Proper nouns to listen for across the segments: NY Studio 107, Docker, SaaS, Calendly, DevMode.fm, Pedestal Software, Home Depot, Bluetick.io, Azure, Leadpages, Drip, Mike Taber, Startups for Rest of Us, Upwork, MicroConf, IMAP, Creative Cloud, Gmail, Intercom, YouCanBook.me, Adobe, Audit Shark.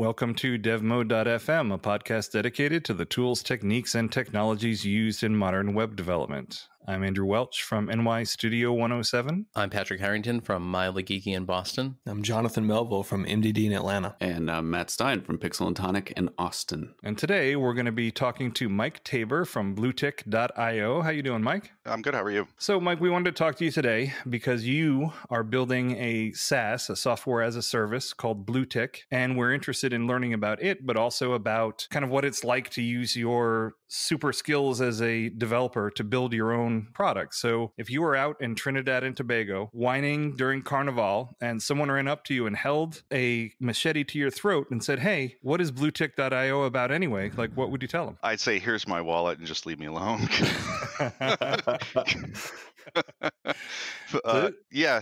Welcome to DevMode.fm, a podcast dedicated to the tools, techniques, and technologies used in modern web development. I'm Andrew Welch from NY Studio 107. I'm Patrick Harrington from Mila Geeky in Boston. I'm Jonathan Melville from MDD in Atlanta. And I'm Matt Stein from Pixel and Tonic in Austin. And today we're going to be talking to Mike Taber from Bluetick.io. How you doing, Mike? I'm good. How are you? So, Mike, we wanted to talk to you today because you are building a SaaS, a software as a service called Bluetick, and we're interested in learning about it, but also about kind of what it's like to use your super skills as a developer to build your own product. So if you were out in Trinidad and Tobago whining during Carnival and someone ran up to you and held a machete to your throat and said, hey, what is Bluetick.io about anyway? Like, what would you tell them? I'd say, here's my wallet and just leave me alone.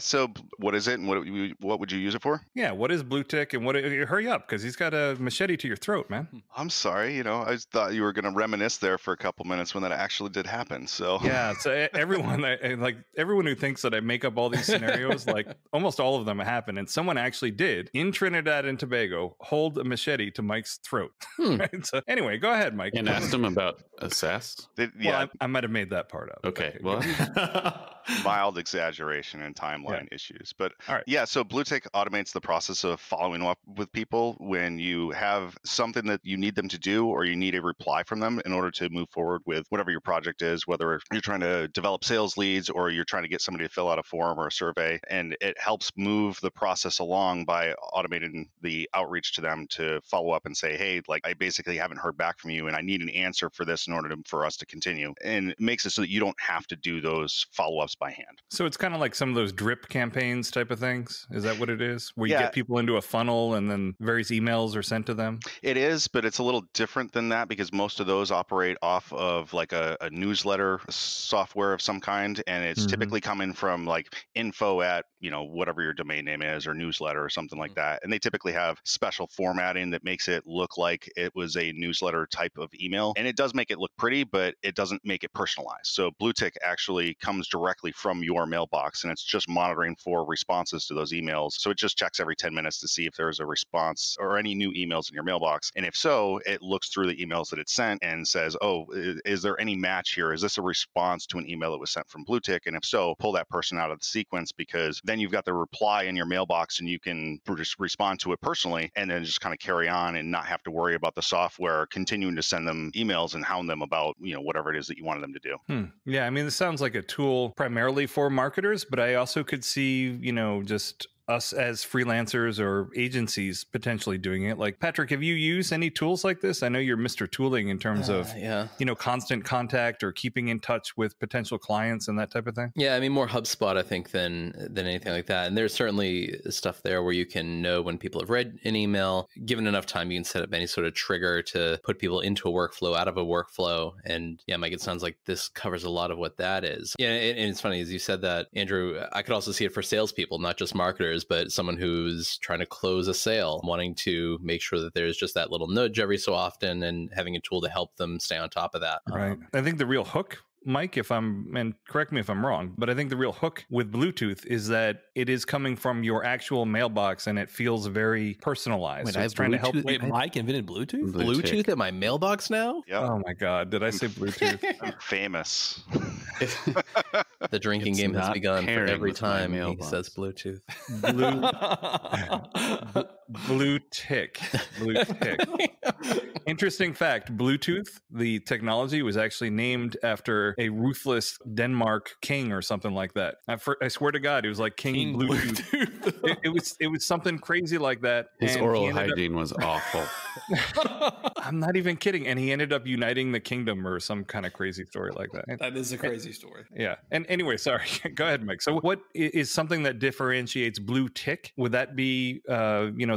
So what is it and what would you use it for? Yeah, what is Bluetick and hurry up because he's got a machete to your throat, man. I'm sorry, I thought you were going to reminisce there for a couple minutes when that actually did happen. So yeah, so everyone who thinks that I make up all these scenarios, like almost all of them happen, and someone actually did in Trinidad and Tobago hold a machete to Mike's throat. Right? So anyway, go ahead, Mike. And asked him about a SaaS. I might have made that part up. Okay, well. Mild exaggeration and timeline issues. But so Bluetick automates the process of following up with people when you have something that you need them to do or you need a reply from them in order to move forward with whatever your project is, whether you're trying to develop sales leads or you're trying to get somebody to fill out a form or a survey. And it helps move the process along by automating the outreach to them to follow up and say, hey, I basically haven't heard back from you and I need an answer for this in order for us to continue. And it makes it so that you don't have to do those follow-ups by hand. So it's kind of like some of those drip campaigns type of things. Is that what it is? Where you get people into a funnel and then various emails are sent to them? It is, but it's a little different than that because most of those operate off of a newsletter software of some kind. And it's typically coming from info at, whatever your domain name is or newsletter or something like that. And they typically have special formatting that makes it look like it was a newsletter type of email. And it does make it look pretty, but it doesn't make it personalized. So Bluetick actually comes directly from your mailbox, and it's just monitoring for responses to those emails. So it just checks every 10 minutes to see if there's a response or any new emails in your mailbox. And if so, it looks through the emails that it sent and says, oh, is there any match here? Is this a response to an email that was sent from Bluetick? And if so, pull that person out of the sequence, because then you've got the reply in your mailbox and you can respond to it personally and then just kind of carry on and not have to worry about the software continuing to send them emails and hound them about, whatever it is that you wanted them to do. Yeah, this sounds like a tool primarily for marketers, but I also could see, just us as freelancers or agencies potentially doing it. Like, Patrick, have you used any tools like this? I know you're Mr. Tooling in terms of, constant contact or keeping in touch with potential clients and that type of thing. Yeah, more HubSpot, I think, than anything like that. And there's certainly stuff there where you can know when people have read an email. Given enough time, you can set up any sort of trigger to put people into a workflow, out of a workflow. And yeah, Mike, it sounds like this covers a lot of what that is. Yeah, and it's funny, as you said that, Andrew, I could also see it for salespeople, not just marketers, but someone who's trying to close a sale, wanting to make sure that there's just that little nudge every so often and having a tool to help them stay on top of that. Right. I think the real hook, Mike, and correct me if I'm wrong, but I think the real hook with Bluetooth is that it is coming from your actual mailbox and it feels very personalized. Wait, so it's trying to help. Wait, Mike invented Bluetooth? Bluetooth at my mailbox now? Yep. Oh my God, did I say Bluetooth? I'm famous. The drinking game has begun for every time he says Bluetooth. Bluetick. Interesting fact, Bluetooth, the technology, was actually named after a ruthless Denmark king or something like that. I swear to God, it was like King Bluetooth. it was something crazy like that. His oral hygiene was awful. I'm not even kidding. And he ended up uniting the kingdom or some kind of crazy story like that. That is a crazy story. Yeah. And anyway, sorry. Go ahead, Mike. So what is something that differentiates Bluetick? Would that be,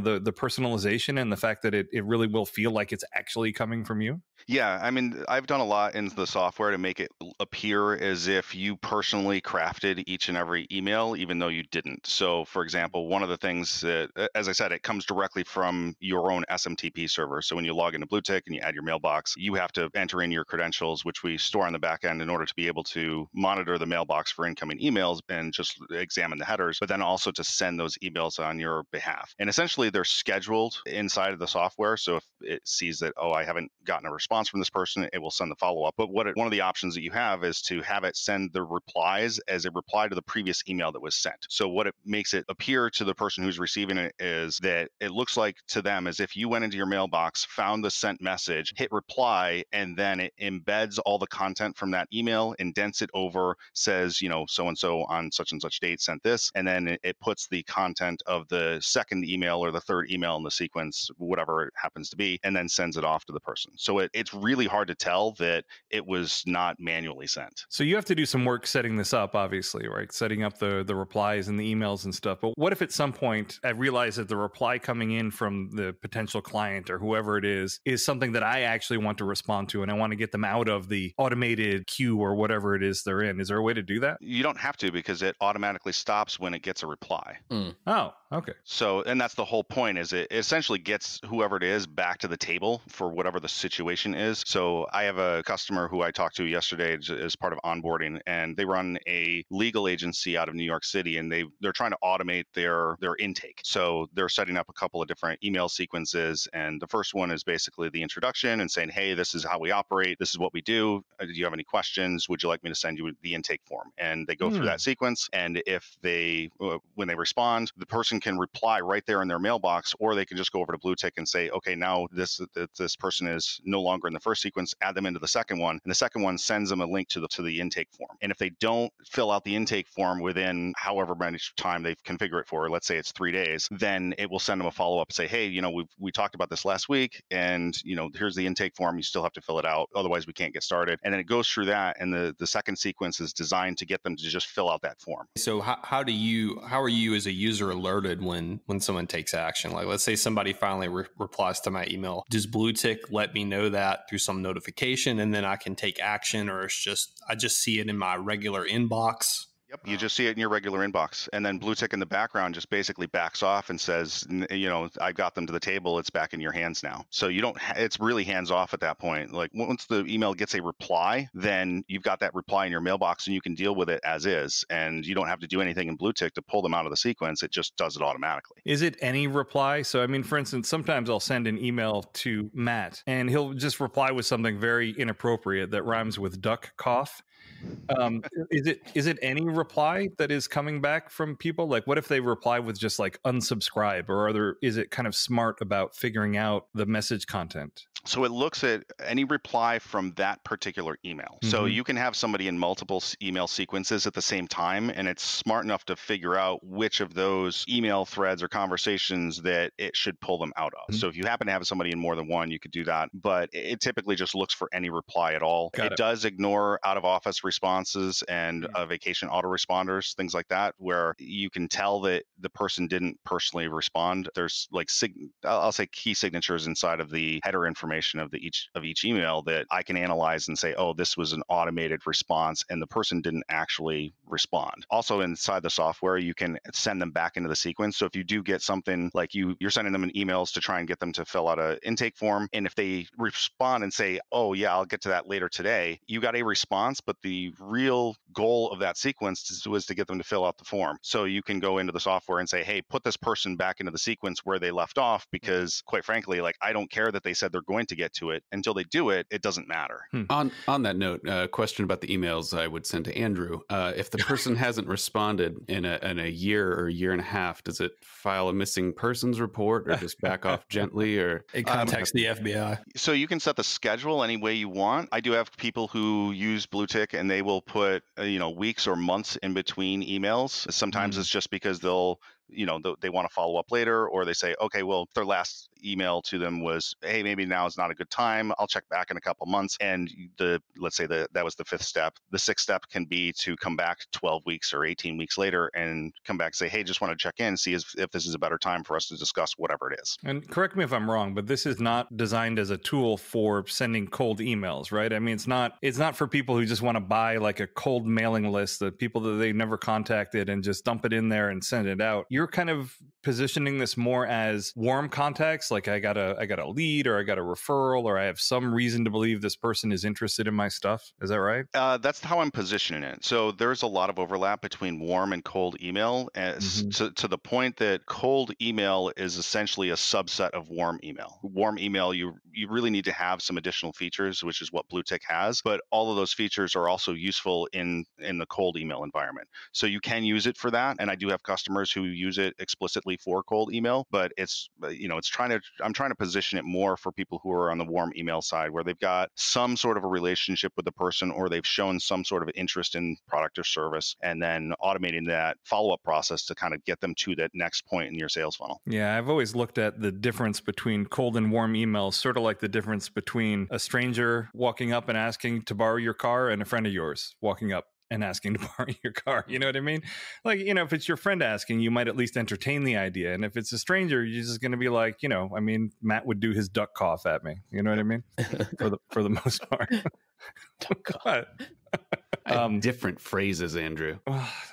the personalization and the fact that it really will feel like it's actually coming from you? Yeah, I mean, I've done a lot in the software to make it appear as if you personally crafted each and every email, even though you didn't. So, for example, one of the things that, as I said, it comes directly from your own SMTP server. So when you log into Bluetick and you add your mailbox, you have to enter in your credentials, which we store on the back end in order to be able to monitor the mailbox for incoming emails and just examine the headers, but then also to send those emails on your behalf. And essentially, they're scheduled inside of the software. So if it sees that, oh, I haven't gotten a response from this person, it will send the follow-up. But one of the options that you have is to have it send the replies as a reply to the previous email that was sent. So what it makes it appear to the person who's receiving it is that it looks like to them as if you went into your mailbox, found the sent message, hit reply, and then it embeds all the content from that email, indents it over, says, you know, so-and-so on such and such date sent this, and then it puts the content of the second email or the third email in the sequence, whatever it happens to be, and then sends it off to the person. So it's really hard to tell that it was not manually sent. So you have to do some work setting this up, obviously, right? Setting up the replies and the emails and stuff. But what if at some point I realize that the reply coming in from the potential client or whoever it is something that I actually want to respond to, and I want to get them out of the automated queue or whatever it is they're in? Is there a way to do that? You don't have to, because it automatically stops when it gets a reply. Mm. Oh, okay. So, and that's the whole point, is it essentially gets whoever it is back to the table for whatever the situation is. So I have a customer who I talked to yesterday as part of onboarding, and they run a legal agency out of New York City, and they're trying to automate their intake. So they're setting up a couple of different email sequences. And the first one is basically the introduction and saying, hey, this is how we operate. This is what we do. Do you have any questions? Would you like me to send you the intake form? And they go through that sequence. And if when they respond, the person can reply right there in their mailbox, or they can just go over to Bluetick and say, okay, now this person is no longer in the first sequence, add them into the second one. And the second one sends them a link to the intake form. And if they don't fill out the intake form within however much time they've configured it for, let's say it's 3 days, then it will send them a follow-up, say, hey, you know, we talked about this last week, and, you know, here's the intake form. You still have to fill it out. Otherwise, we can't get started. And then it goes through that. And the second sequence is designed to get them to just fill out that form. So how are you as a user alerted when someone takes action? Like, let's say somebody finally replies to my email. Does Bluetick let me know that through some notification, and then I can take action, or it's just, I just see it in my regular inbox? Yep, you just see it in your regular inbox. And then Bluetick in the background just basically backs off and says, you know, I've got them to the table. It's back in your hands now. So you don't, it's really hands off at that point. Like, once the email gets a reply, then you've got that reply in your mailbox and you can deal with it as is. And you don't have to do anything in Bluetick to pull them out of the sequence. It just does it automatically. Is it any reply? So, I mean, for instance, sometimes I'll send an email to Matt and he'll just reply with something very inappropriate that rhymes with duck cough. Is it any reply that is coming back from people? Like, what if they reply with just like unsubscribe, or is it kind of smart about figuring out the message content? So it looks at any reply from that particular email. Mm-hmm. So you can have somebody in multiple email sequences at the same time, and it's smart enough to figure out which of those email threads or conversations that it should pull them out of. Mm-hmm. So if you happen to have somebody in more than one, you could do that. But it typically just looks for any reply at all. It does ignore out-of-office responses and vacation autoresponders, things like that, where you can tell that the person didn't personally respond. There's like, I'll say key signatures inside of the header information of each email that I can analyze and say, oh, this was an automated response and the person didn't actually respond. Also, inside the software, you can send them back into the sequence. So if you do get something like you're sending them an emails to try and get them to fill out an intake form, and if they respond and say, oh yeah, I'll get to that later today, you got a response, but the real goal of that sequence was to get them to fill out the form. So you can go into the software and say, hey, put this person back into the sequence where they left off, because quite frankly, like, I don't care that they said they're going to get to it. Until they do it, it doesn't matter. On that note, a question about the emails I would send to Andrew. If the person hasn't responded in a year or year and a half, does it file a missing persons report, or just back off gently, or it contacts the FBI? So you can set the schedule any way you want. I do have people who use Bluetick and they will put weeks or months in between emails. Sometimes it's just because they'll you know, they want to follow up later, or they say, okay, well, their last email to them was, hey, maybe now is not a good time. I'll check back in a couple months. And let's say that was the fifth step. The sixth step can be to come back 12 weeks or 18 weeks later and come back and say, hey, just want to check in, see if this is a better time for us to discuss whatever it is. And correct me if I'm wrong, but this is not designed as a tool for sending cold emails, right? I mean, it's not for people who just want to buy like a cold mailing list, the people that they never contacted, and just dump it in there and send it out. You're kind of positioning this more as warm contacts, like I got a lead, or I got a referral, or I have some reason to believe this person is interested in my stuff. Is that right? That's how I'm positioning it. So there's a lot of overlap between warm and cold email, to the point that cold email is essentially a subset of warm email. Warm email, you really need to have some additional features, which is what Bluetick has, but all of those features are also useful in the cold email environment. So you can use it for that, and I do have customers who use it explicitly for cold email, but I'm trying to position it more for people who are on the warm email side, where they've got some sort of a relationship with the person, or they've shown some sort of interest in product or service, and then automating that follow-up process to kind of get them to that next point in your sales funnel. Yeah, I've always looked at the difference between cold and warm emails, sort of like the difference between a stranger walking up and asking to borrow your car and a friend of yours walking up and asking to borrow your car. You know what I mean? Like, you know, if it's your friend asking, you might at least entertain the idea. And if it's a stranger, you're just going to be like, you know, I mean, Matt would do his duck cough at me. You know what I mean? for the most part. Duck cough. Different phrases, Andrew.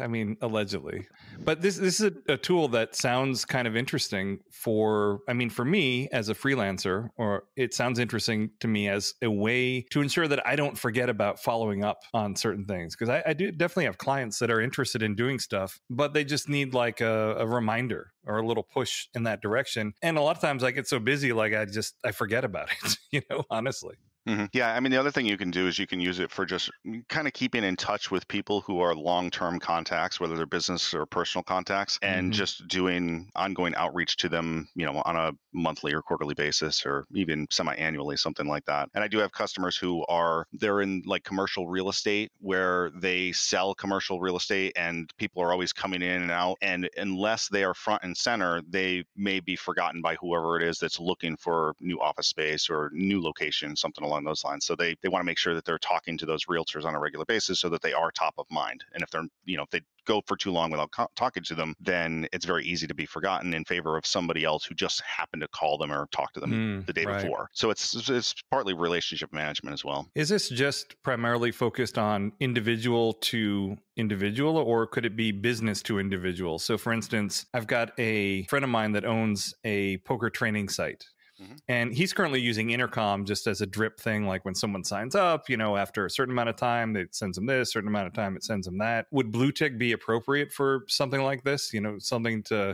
I mean, allegedly. But this is a tool that sounds kind of interesting for me as a freelancer, or it sounds interesting to me as a way to ensure that I don't forget about following up on certain things. Because I do definitely have clients that are interested in doing stuff, but they just need like a reminder or a little push in that direction. And a lot of times I get so busy, like I forget about it, you know, honestly. Mm-hmm. Yeah. I mean, the other thing you can do is you can use it for just kind of keeping in touch with people who are long-term contacts, whether they're business or personal contacts, and just doing ongoing outreach to them, you know, on a monthly or quarterly basis, or even semi-annually, something like that. And I do have customers who they're in like commercial real estate, where they sell commercial real estate and people are always coming in and out. And unless they are front and center, they may be forgotten by whoever it is that's looking for new office space or new location, something along those lines. So they want to make sure that they're talking to those realtors on a regular basis so that they are top of mind. And if they're, you know, if they go for too long without talking to them, then it's very easy to be forgotten in favor of somebody else who just happened to call them or talk to them the day before. So it's partly relationship management as well. Is this just primarily focused on individual to individual, or could it be business to individual? So for instance, I've got a friend of mine that owns a poker training site. Mm-hmm. And he's currently using Intercom just as a drip thing, like when someone signs up, you know, after a certain amount of time, it sends them this, certain amount of time, it sends them that. Would Bluetick be appropriate for something like this? You know,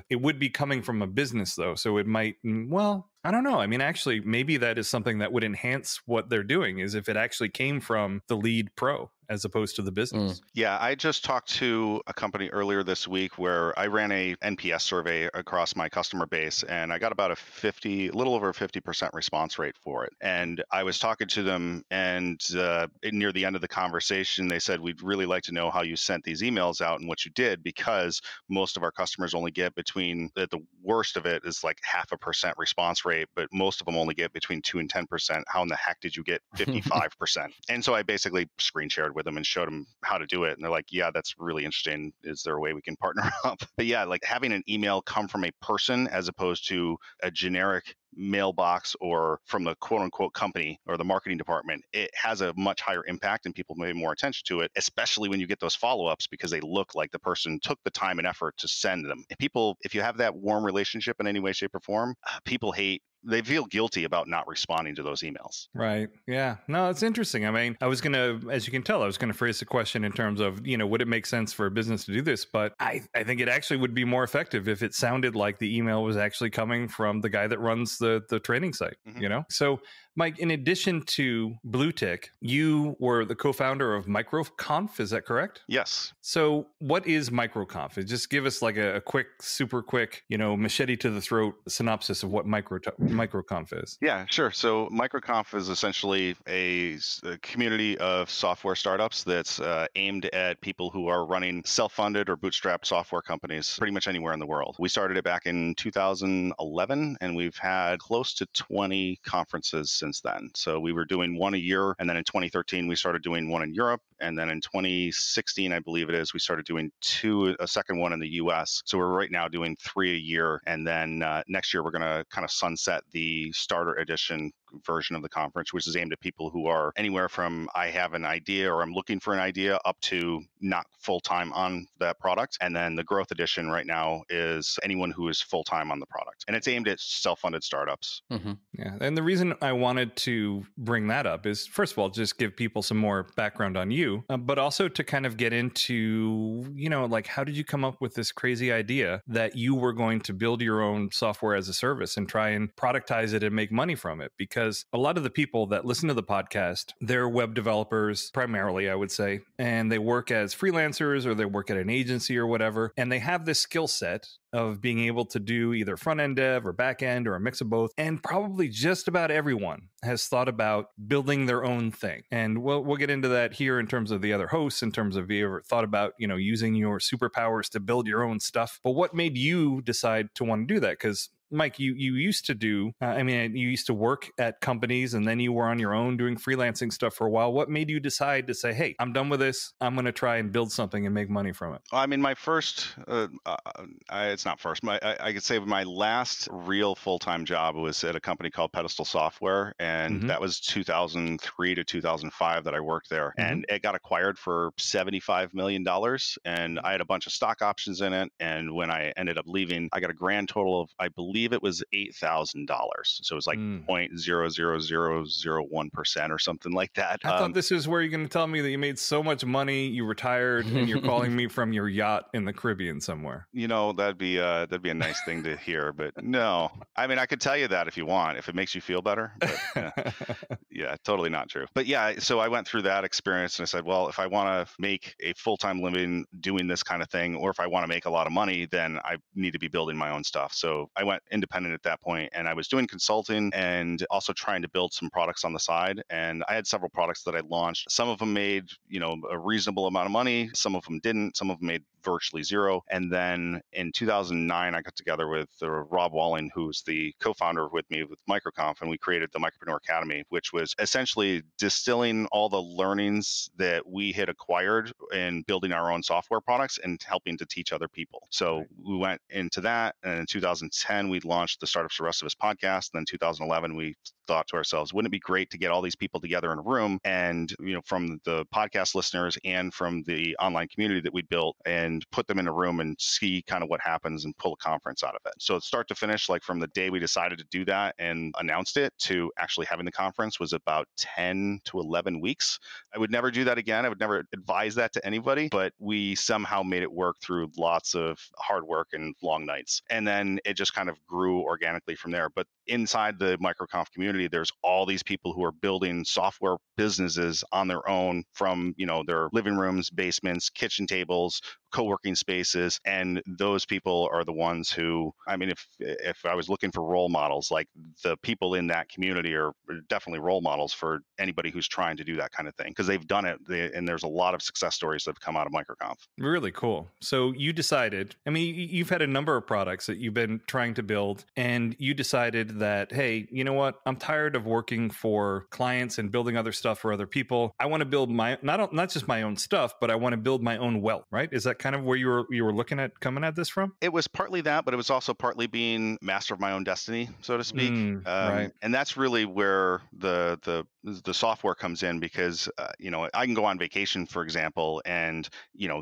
it would be coming from a business though. So it might, well, I don't know. I mean, actually, maybe that is something that would enhance what they're doing, is if it actually came from the lead pro as opposed to the business. Yeah, I just talked to a company earlier this week where I ran a NPS survey across my customer base, and I got about a little over 50% response rate for it. And I was talking to them, and near the end of the conversation, they said, we'd really like to know how you sent these emails out and what you did, because most of our customers only get between, at the worst of it is like 0.5% response rate, but most of them only get between 2 and 10%. How in the heck did you get 55%? And so I basically screen shared with them and showed them how to do it. And they're like, yeah, that's really interesting. Is there a way we can partner up? But yeah, like having an email come from a person as opposed to a generic mailbox or from the quote unquote company or the marketing department, it has a much higher impact and people pay more attention to it, especially when you get those follow-ups, because they look like the person took the time and effort to send them. People, if you have that warm relationship in any way, shape, or form, people hate, they feel guilty about not responding to those emails. Right. Yeah. No, it's interesting. I mean, as you can tell, I was going to phrase the question in terms of, you know, would it make sense for a business to do this? But I think it actually would be more effective if it sounded like the email was actually coming from the guy that runs the training site, you know? So Mike, in addition to Bluetick, you were the co-founder of MicroConf, is that correct? Yes. So what is MicroConf? Just give us like a quick, super quick, you know, machete to the throat synopsis of what MicroConf is. Yeah, sure. So MicroConf is essentially a community of software startups that's aimed at people who are running self-funded or bootstrapped software companies pretty much anywhere in the world. We started it back in 2011, and we've had close to 20 conferences since then. So we were doing one a year, and then in 2013, we started doing one in Europe. And then in 2016, I believe it is, we started doing two, a second one in the US. So we're right now doing 3 a year. And then next year, we're going to kind of sunset the starter edition version of the conference, which is aimed at people who are anywhere from I have an idea or I'm looking for an idea up to not full-time on that product. And then the growth edition right now is anyone who is full-time on the product. And it's aimed at self-funded startups. Yeah. And the reason I wanted to bring that up is, first of all, just give people some more background on you, but also to kind of get into, you know, like, how did you come up with this crazy idea that you were going to build your own software as a service and try and productize it and make money from it? Because a lot of the people that listen to the podcast, they're web developers primarily, I would say, and they work as freelancers or they work at an agency or whatever, and they have this skill set of being able to do either front-end dev or back-end or a mix of both. And probably just about everyone has thought about building their own thing. And we'll get into that here in terms of the other hosts, in terms of you ever thought about, you know, using your superpowers to build your own stuff. But what made you decide to want to do that? Because Mike, you used to do, you used to work at companies and then you were on your own doing freelancing stuff for a while. What made you decide to say, hey, I'm done with this. I'm going to try and build something and make money from it? I mean, my first, it's not first, I could say my last real full-time job was at a company called Pedestal Software. And that was 2003 to 2005 that I worked there. And it got acquired for $75 million. And I had a bunch of stock options in it. And when I ended up leaving, I got a grand total of, I believe, it was $8,000. So it was like 0.00001% or something like that. I thought this is where you're going to tell me that you made so much money, you retired, and you're calling me from your yacht in the Caribbean somewhere. You know, that'd be a nice thing to hear, but no. I mean, I could tell you that if you want, if it makes you feel better. But, yeah, totally not true. But yeah, so I went through that experience and I said, well, if I want to make a full-time living doing this kind of thing, or if I want to make a lot of money, then I need to be building my own stuff. So I went independent at that point, and I was doing consulting and also trying to build some products on the side. And I had several products that I launched. Some of them made, you know, a reasonable amount of money. Some of them didn't. Some of them made virtually zero. And then in 2009, I got together with Rob Walling, who's the co-founder with me with MicroConf, and we created the Micropreneur Academy, which was essentially distilling all the learnings that we had acquired in building our own software products and helping to teach other people. So we went into that, and in 2010, we launched the Startups for Rest of Us podcast. And then 2011, we thought to ourselves, wouldn't it be great to get all these people together in a room, and, you know, from the podcast listeners and from the online community that we built, and put them in a room and see kind of what happens and pull a conference out of it. So start to finish, like from the day we decided to do that and announced it to actually having the conference was about 10 to 11 weeks. I would never do that again. I would never advise that to anybody, but we somehow made it work through lots of hard work and long nights. And then it just kind of grew organically from there. But inside the MicroConf community, there's all these people who are building software businesses on their own from, you know, their living rooms, basements, kitchen tables, co-working spaces. And those people are the ones who, I mean, if I was looking for role models, like the people in that community are definitely role models for anybody who's trying to do that kind of thing, because they've done it. And there's a lot of success stories that have come out of MicroConf. Really cool. So you decided, I mean, you've had a number of products that you've been trying to build, and you decided that, hey, you know what? I'm tired of working for clients and building other stuff for other people. I want to build my, not just my own stuff, but I want to build my own wealth, right? Is that kind of where you were looking at coming at this from? It was partly that, but it was also partly being master of my own destiny, so to speak. Right. And that's really where the software comes in, because you know, I can go on vacation, for example, and, you know,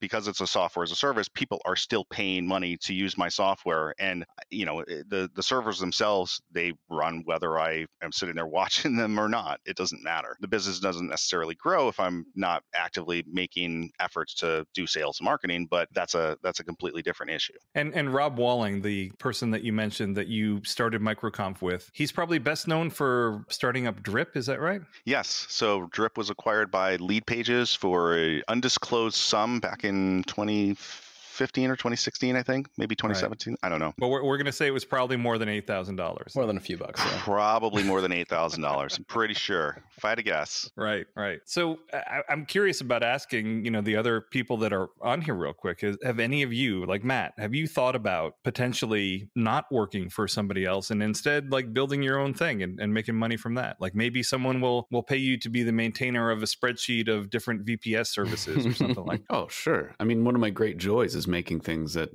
because it's a software as a service, people are still paying money to use my software, and, you know, the servers themselves, they run whether I am sitting there watching them or not. It doesn't matter. The business doesn't necessarily grow if I'm not actively making efforts to do sales sales and marketing, but that's a completely different issue. And Rob Walling, the person that you mentioned that you started MicroConf with, he's probably best known for starting up Drip, is that right? Yes. So Drip was acquired by Leadpages for an undisclosed sum back in 2015 or 2016, I think, maybe 2017. Right. I don't know. But we're going to say it was probably more than $8,000. More than a few bucks. Yeah. Probably more than $8,000. I'm pretty sure, if I had to guess. Right, right. So I'm curious about asking, you know, the other people that are on here real quick. Have any of you, like Matt, have you thought about potentially not working for somebody else and instead like building your own thing and making money from that? Like maybe someone will pay you to be the maintainer of a spreadsheet of different VPS services or something like that. Oh, sure. I mean, one of my great joys is making things that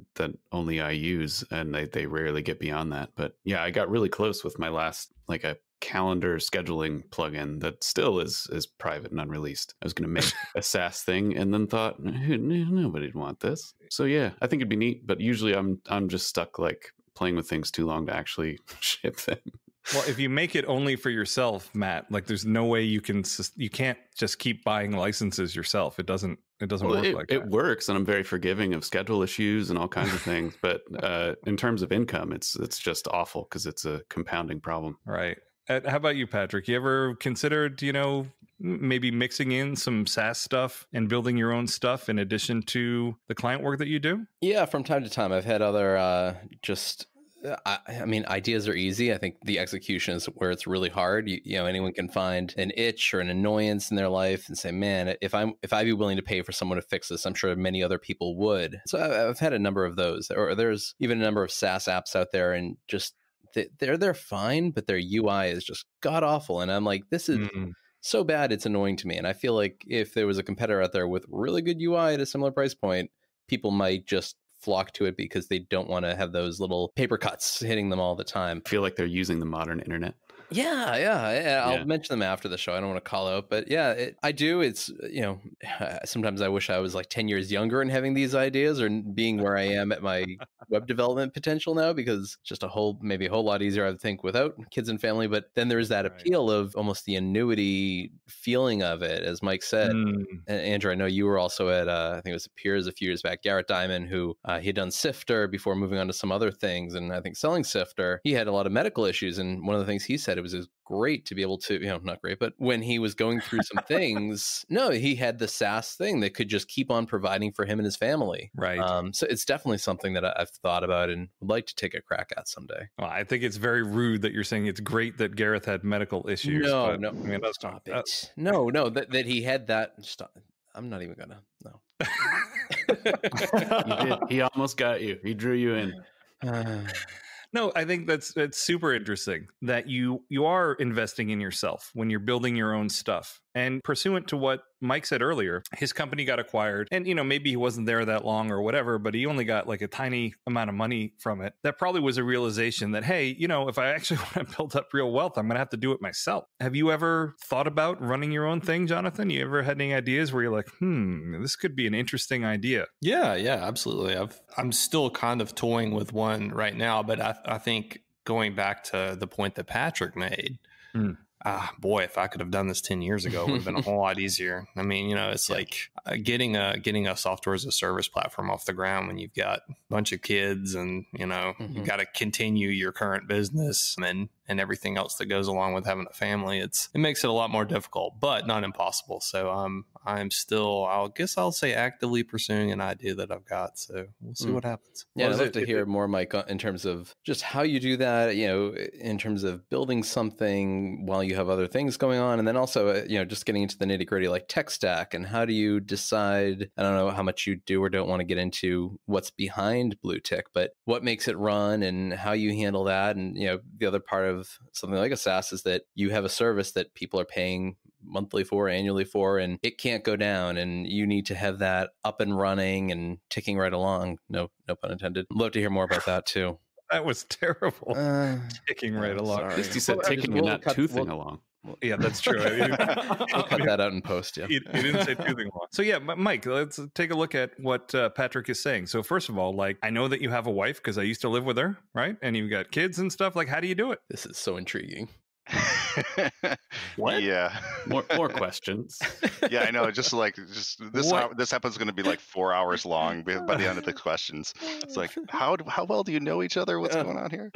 only I use, and they rarely get beyond that. But yeah, I got really close with my last, like a calendar scheduling plugin that still is private and unreleased. I was going to make a SaaS thing and then thought, nobody'd want this. So yeah, I think it'd be neat, but usually I'm just stuck like playing with things too long to actually ship them. Well, if you make it only for yourself, Matt, like there's no way you can't just keep buying licenses yourself. It doesn't work like that. It works, and I'm very forgiving of schedule issues and all kinds of things. But in terms of income, it's just awful because it's a compounding problem. Right. How about you, Patrick? You ever considered, you know, maybe mixing in some SaaS stuff and building your own stuff in addition to the client work that you do? Yeah, from time to time. I've had other I mean, ideas are easy. I think the execution is where it's really hard. You know, anyone can find an itch or an annoyance in their life and say, man, if I'd be willing to pay for someone to fix this, I'm sure many other people would. So I've had a number of those, or there's even a number of SaaS apps out there, and just they're fine, but their UI is just god awful. And I'm like, this is so bad, it's annoying to me. And I feel like if there was a competitor out there with really good UI at a similar price point, people might just flock to it because they don't want to have those little paper cuts hitting them all the time. I feel like they're using the modern internet. Yeah. I'll mention them after the show. I don't want to call out, but yeah, I do. It's, you know, sometimes I wish I was like 10 years younger and having these ideas, or being where I am at my web development potential now, because just maybe a whole lot easier, I would think, without kids and family. But then there's that appeal of almost the annuity feeling of it, as Mike said. And Andrew, I know you were also at, I think it was Peers a few years back, Garrett Diamond, who he had done Sifter before moving on to some other things. And I think selling Sifter, he had a lot of medical issues. And one of the things he said, it was great to be able to, you know, not great, but when he was going through some things, no, he had the SaaS thing that could just keep on providing for him and his family. Right. So it's definitely something that I've thought about and would like to take a crack at someday. Well, I think it's very rude that you're saying it's great that Gareth had medical issues. No, I mean, stop it. No, that he had that. Stop. I'm not even gonna. No. He almost got you. He drew you in. No, I think that's super interesting that you are investing in yourself when you're building your own stuff. And pursuant to what Mike said earlier, his company got acquired, and, you know, maybe he wasn't there that long or whatever, but he only got like a tiny amount of money from it. That probably was a realization that, hey, you know, if I actually want to build up real wealth, I'm going to have to do it myself. Have you ever thought about running your own thing, Jonathan? You ever had any ideas where you're like, this could be an interesting idea? Yeah, absolutely. I'm still kind of toying with one right now, but I think going back to the point that Patrick made, boy, if I could have done this 10 years ago, it would have been a whole lot easier. I mean, you know, it's like getting a software as a service platform off the ground when you've got a bunch of kids and, you know, you've got to continue your current business and everything else that goes along with having a family. It makes it a lot more difficult, but not impossible. So I'm still, I guess I'll say, actively pursuing an idea that I've got. So we'll see what happens. Yeah, I'd love to hear more, Mike, in terms of just how you do that, you know, in terms of building something while you have other things going on. And then also, you know, just getting into the nitty gritty, like tech stack, and how do you decide, I don't know how much you do or don't want to get into what's behind Bluetick, but what makes it run and how you handle that. And, you know, the other part of something like a SaaS is that you have a service that people are paying monthly for, annually for, and it can't go down, and you need to have that up and running and ticking right along. No pun intended. Love to hear more about that too. That was terrible. Ticking right along. At least you said ticking and not toothing along. Well, yeah, that's true. I'll cut that out in post. Yeah, you didn't say too long. So yeah, Mike, let's take a look at what Patrick is saying. So first of all, like, I know that you have a wife because I used to live with her, right? And you've got kids and stuff. Like, how do you do it? This is so intriguing. What? Yeah. More questions. Yeah, I know. Just like this episode's going to be like 4 hours long by the end of the questions. It's like, how well do you know each other? What's going on here?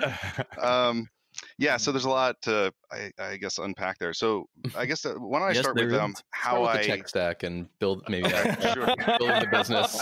Yeah, so there's a lot to I guess unpack there. So I guess why don't I start with how I tech stack and build maybe build the business.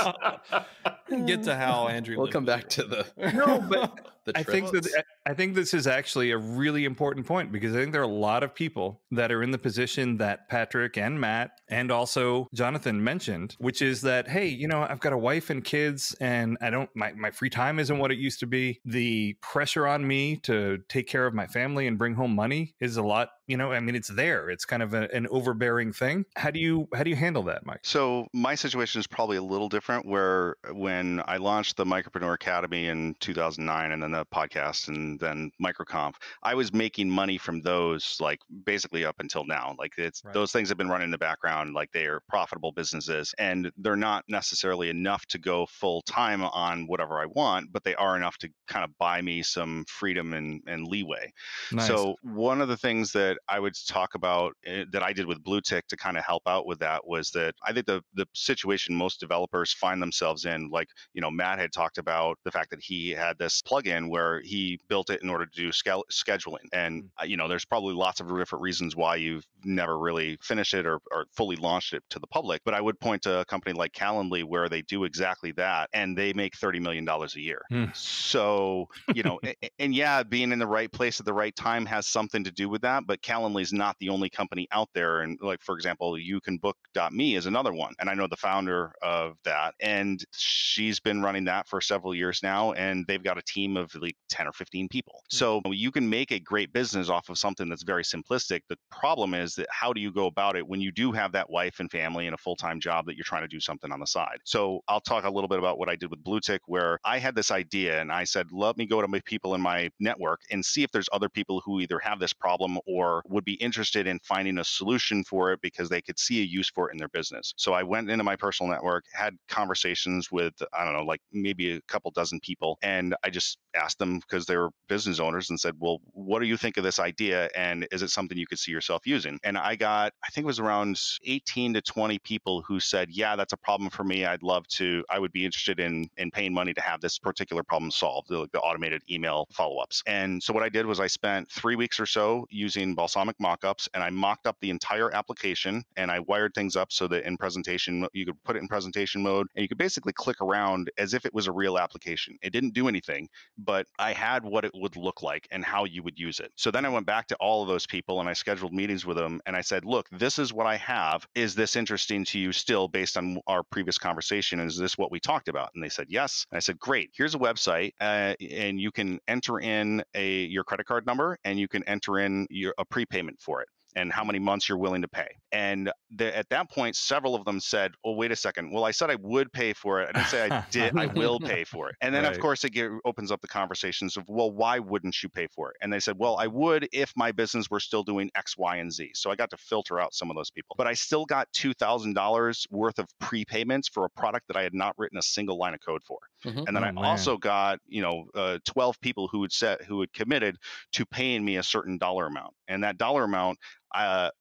Get to how Andrew. We'll come back to the I think this is actually a really important point, because I think there are a lot of people that are in the position that Patrick and Matt and also Jonathan mentioned, which is that, hey, you know, I've got a wife and kids, and I don't my free time isn't what it used to be. The pressure on me to take care of my family and bring home money is a lot. You know, I mean, it's there. It's kind of an overbearing thing. How do you handle that, Mike? So my situation is probably a little different, where when I launched the Micropreneur Academy in 2009 and then the podcast and then MicroConf, I was making money from those, like basically up until now. Like those things have been running in the background, like they are profitable businesses, and they're not necessarily enough to go full time on whatever I want, but they are enough to kind of buy me some freedom and leeway. Nice. So one of the things that I would talk about that I did with Bluetick to kind of help out with that was that I think the situation most developers find themselves in, like, you know, Matt had talked about the fact that he had this plugin where he built it in order to do scheduling. And, you know, there's probably lots of different reasons why you've never really finished it or fully launched it to the public. But I would point to a company like Calendly where they do exactly that, and they make $30 million a year. Mm. So, you know, and yeah, being in the right place at the right time has something to do with that. But Calendly is not the only company out there. And like, for example, YouCanBook.me is another one. And I know the founder of that, and she's been running that for several years now. And they've got a team of like 10 or 15 people. So you can make a great business off of something that's very simplistic. The problem is that how do you go about it when you do have that wife and family and a full-time job that you're trying to do something on the side? So I'll talk a little bit about what I did with Bluetick, where I had this idea and I said, let me go to my people in my network and see if there's other people who either have this problem or would be interested in finding a solution for it because they could see a use for it in their business. So I went into my personal network, had conversations with, I don't know, like maybe a couple dozen people. And I just asked them, because they were business owners, and said, well, what do you think of this idea? And is it something you could see yourself using? And I got, I think it was around 18 to 20 people who said, yeah, that's a problem for me. I would be interested in paying money to have this particular problem solved, like the automated email follow-ups. And so what I did was I spent 3 weeks or so using Balsamic mockups, and I mocked up the entire application, and I wired things up so that in presentation, you could put it in presentation mode, and you could basically click around as if it was a real application. It didn't do anything, but I had what it would look like and how you would use it. So then I went back to all of those people and I scheduled meetings with them, and I said, look, this is what I have. Is this interesting to you still based on our previous conversation? Is this what we talked about? And they said, yes. And I said, great, here's a website, and you can enter in your credit card number, and you can enter in a prepayment for it and how many months you're willing to pay. And at that point, several of them said, oh, wait a second. Well, I said I would pay for it. I didn't say I did. I will pay for it. And then, of course, it opens up the conversations of, well, why wouldn't you pay for it? And they said, well, I would if my business were still doing X, Y, and Z. So I got to filter out some of those people. But I still got $2,000 worth of prepayments for a product that I had not written a single line of code for. And then also got 12 people who had committed to paying me a certain dollar amount. And that dollar amount,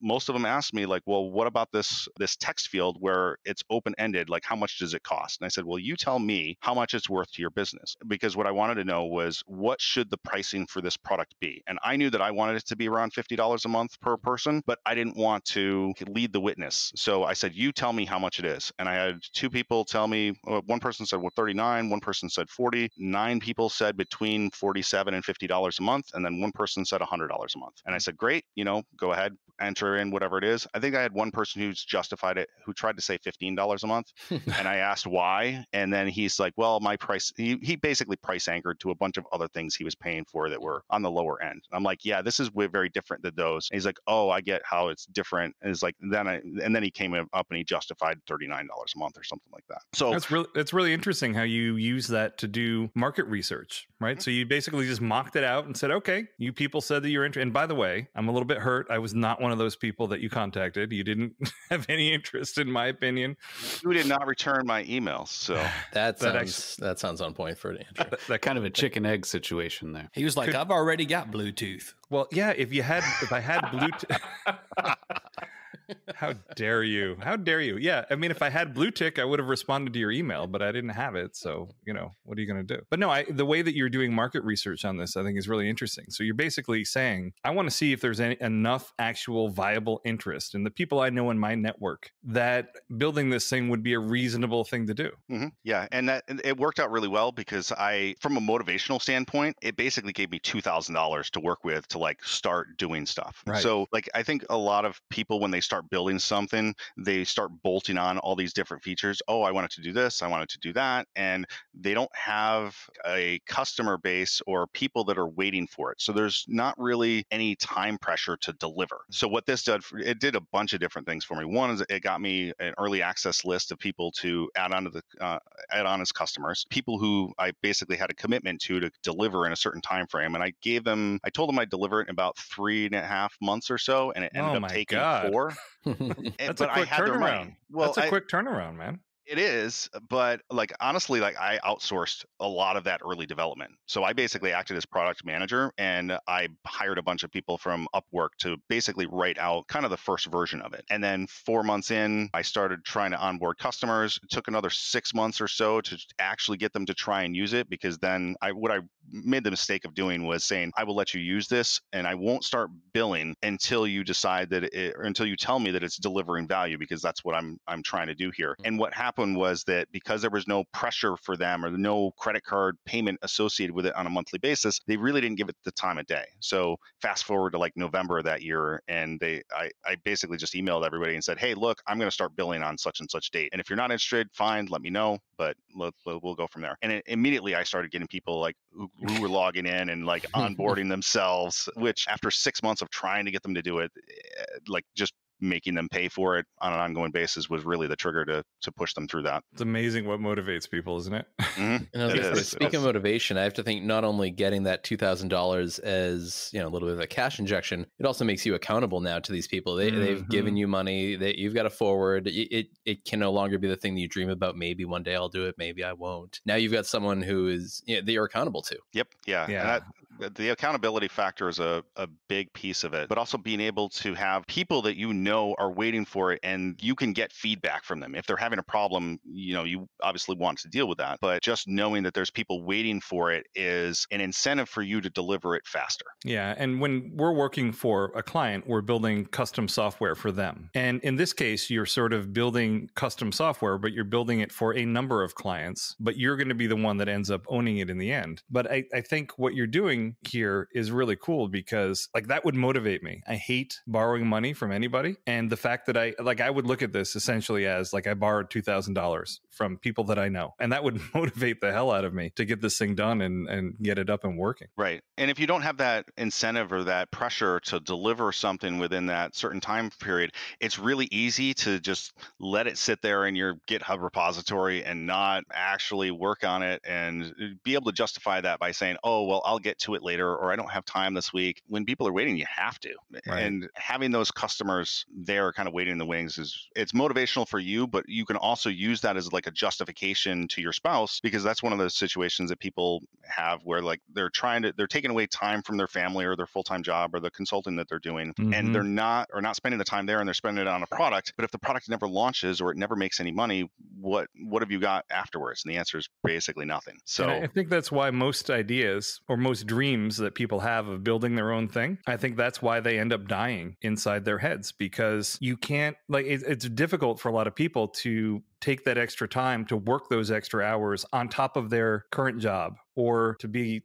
most of them asked me, like, well, what about this text field where it's open-ended? Like, how much does it cost? And I said, well, you tell me how much it's worth to your business. Because what I wanted to know was, what should the pricing for this product be? And I knew that I wanted it to be around $50 a month per person, but I didn't want to lead the witness. So I said, you tell me how much it is. And I had two people tell me, one person said, well, $39, one person said $40, 9 people said between $47 and $50 a month. And then one person said $100 a month. And I said, great, you know, go ahead, enter in whatever it is. I think I had one person who's justified it, who tried to say $15 a month. And I asked why. And then he's like, well, my price, he basically price anchored to a bunch of other things he was paying for that were on the lower end. And I'm like, yeah, this is very different than those. And he's like, oh, I get how it's different. And it's like, and then he came up and he justified $39 a month or something like that. So that's really interesting how you use that to do market research, right? So you basically just mocked it out and said, okay, you people said that you're interested. And by the way, I'm a little bit hurt. I was not not one of those people that you contacted. You didn't have any interest, in my opinion. You did not return my emails, so that sounds on point for an intro. That kind of a chicken egg situation there. He was like, "I've already got Bluetooth." Well, yeah. If I had Bluetooth. How dare you? How dare you? Yeah. I mean, if I had Bluetick, I would have responded to your email, but I didn't have it. So, you know, what are you going to do? But no, the way that you're doing market research on this, I think is really interesting. So you're basically saying, I want to see if there's enough actual viable interest in the people I know in my network that building this thing would be a reasonable thing to do. Mm-hmm. Yeah. And it worked out really well because from a motivational standpoint, it basically gave me $2,000 to work with to like start doing stuff. Right. So like, I think a lot of people, when they start building something, they start bolting on all these different features. Oh, I wanted to do this. I wanted to do that. And they don't have a customer base or people that are waiting for it. So there's not really any time pressure to deliver. So what this did, it did a bunch of different things for me. One is it got me an early access list of people to add on as customers, people who I basically had a commitment to deliver in a certain time frame. And I told them I'd deliver it in about 3.5 months or so, and it ended up taking 4. That's a quick turnaround. Well, that's a quick turnaround, man. It is, but like honestly, like I outsourced a lot of that early development. So I basically acted as product manager, and I hired a bunch of people from Upwork to basically write out kind of the first version of it. And then 4 months in, I started trying to onboard customers. It took another 6 months or so to actually get them to try and use it, because then what I made the mistake of doing was saying, I will let you use this and I won't start billing until you decide that until you tell me that it's delivering value, because that's what I'm trying to do here. And what happened was that because there was no pressure for them or no credit card payment associated with it on a monthly basis, they really didn't give it the time of day. So fast forward to like November of that year, and I basically just emailed everybody and said, hey, look, I'm going to start billing on such and such date. And if you're not interested, fine, let me know, but we'll go from there. And immediately I started getting people like who were logging in and like onboarding themselves, which after 6 months of trying to get them to do it, like just making them pay for it on an ongoing basis was really the trigger to push them through that. It's amazing what motivates people, isn't it? Mm-hmm. And speaking of motivation, I have to think not only getting that $2,000 as, you know, a little bit of a cash injection, it also makes you accountable now to these people. They've given you money that you've got to forward. It can no longer be the thing that you dream about. Maybe one day I'll do it. Maybe I won't. Now you've got someone who is, you know, that you're accountable to. Yep. Yeah. Yeah. The accountability factor is a big piece of it, but also being able to have people that you know are waiting for it, and you can get feedback from them. If they're having a problem, you know, you obviously want to deal with that, but just knowing that there's people waiting for it is an incentive for you to deliver it faster. Yeah. And when we're working for a client, we're building custom software for them. And in this case, you're sort of building custom software, but you're building it for a number of clients, but you're going to be the one that ends up owning it in the end. But I think what you're doing here is really cool, because like that would motivate me. I hate borrowing money from anybody. And the fact that I would look at this essentially as like I borrowed $2,000 from people that I know, and that would motivate the hell out of me to get this thing done and get it up and working. Right. And if you don't have that incentive or that pressure to deliver something within that certain time period, it's really easy to just let it sit there in your GitHub repository and not actually work on it, and be able to justify that by saying, oh, well, I'll get to it later, or I don't have time this week. When people are waiting, you have to. Right. And having those customers there kind of waiting in the wings is, it's motivational for you, but you can also use that as like a justification to your spouse, because that's one of those situations that people have where like they're taking away time from their family or their full-time job or the consulting that they're doing, and they're not spending the time there, and they're spending it on a product. But if the product never launches or it never makes any money, what have you got afterwards? And the answer is basically nothing. So I think that's why most ideas or most dreams that people have of building their own thing, I think that's why they end up dying inside their heads, because you can't, like, it's difficult for a lot of people to take that extra time to work those extra hours on top of their current job, or to be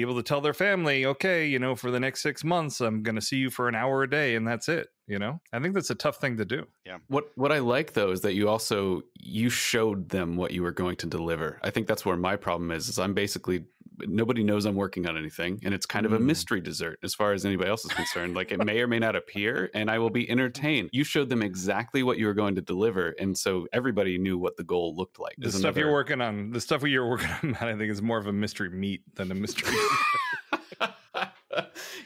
able to tell their family, okay, you know, for the next 6 months, I'm going to see you for an hour a day, and that's it. You know, I think that's a tough thing to do. Yeah. What I like though is that you showed them what you were going to deliver. I think that's where my problem is I'm basically, nobody knows I'm working on anything, and it's kind of a mystery dessert as far as anybody else is concerned. Like it may or may not appear, and I will be entertained. You showed them exactly what you were going to deliver, and so everybody knew what the goal looked like. The stuff you're working on, I think, is more of a mystery meat than a mystery.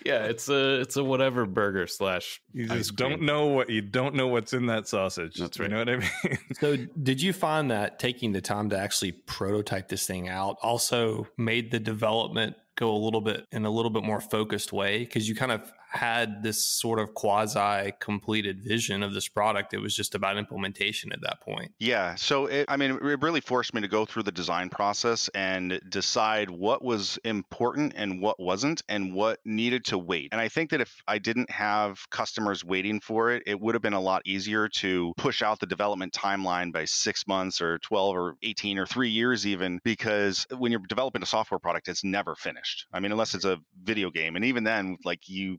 Yeah, it's a whatever burger slash. You just don't know what you don't know what's in that sausage. That's right. You know what I mean? So did you find that taking the time to actually prototype this thing out also made the development go a little bit in a little bit more focused way? Because you kind of had this sort of quasi completed vision of this product. It was just about implementation at that point. Yeah. So it really forced me to go through the design process and decide what was important and what wasn't and what needed to wait. And I think that if I didn't have customers waiting for it, it would have been a lot easier to push out the development timeline by 6 months or 12 or 18 or 3 years even, because when you're developing a software product, it's never finished. I mean, unless it's a video game. And even then, like you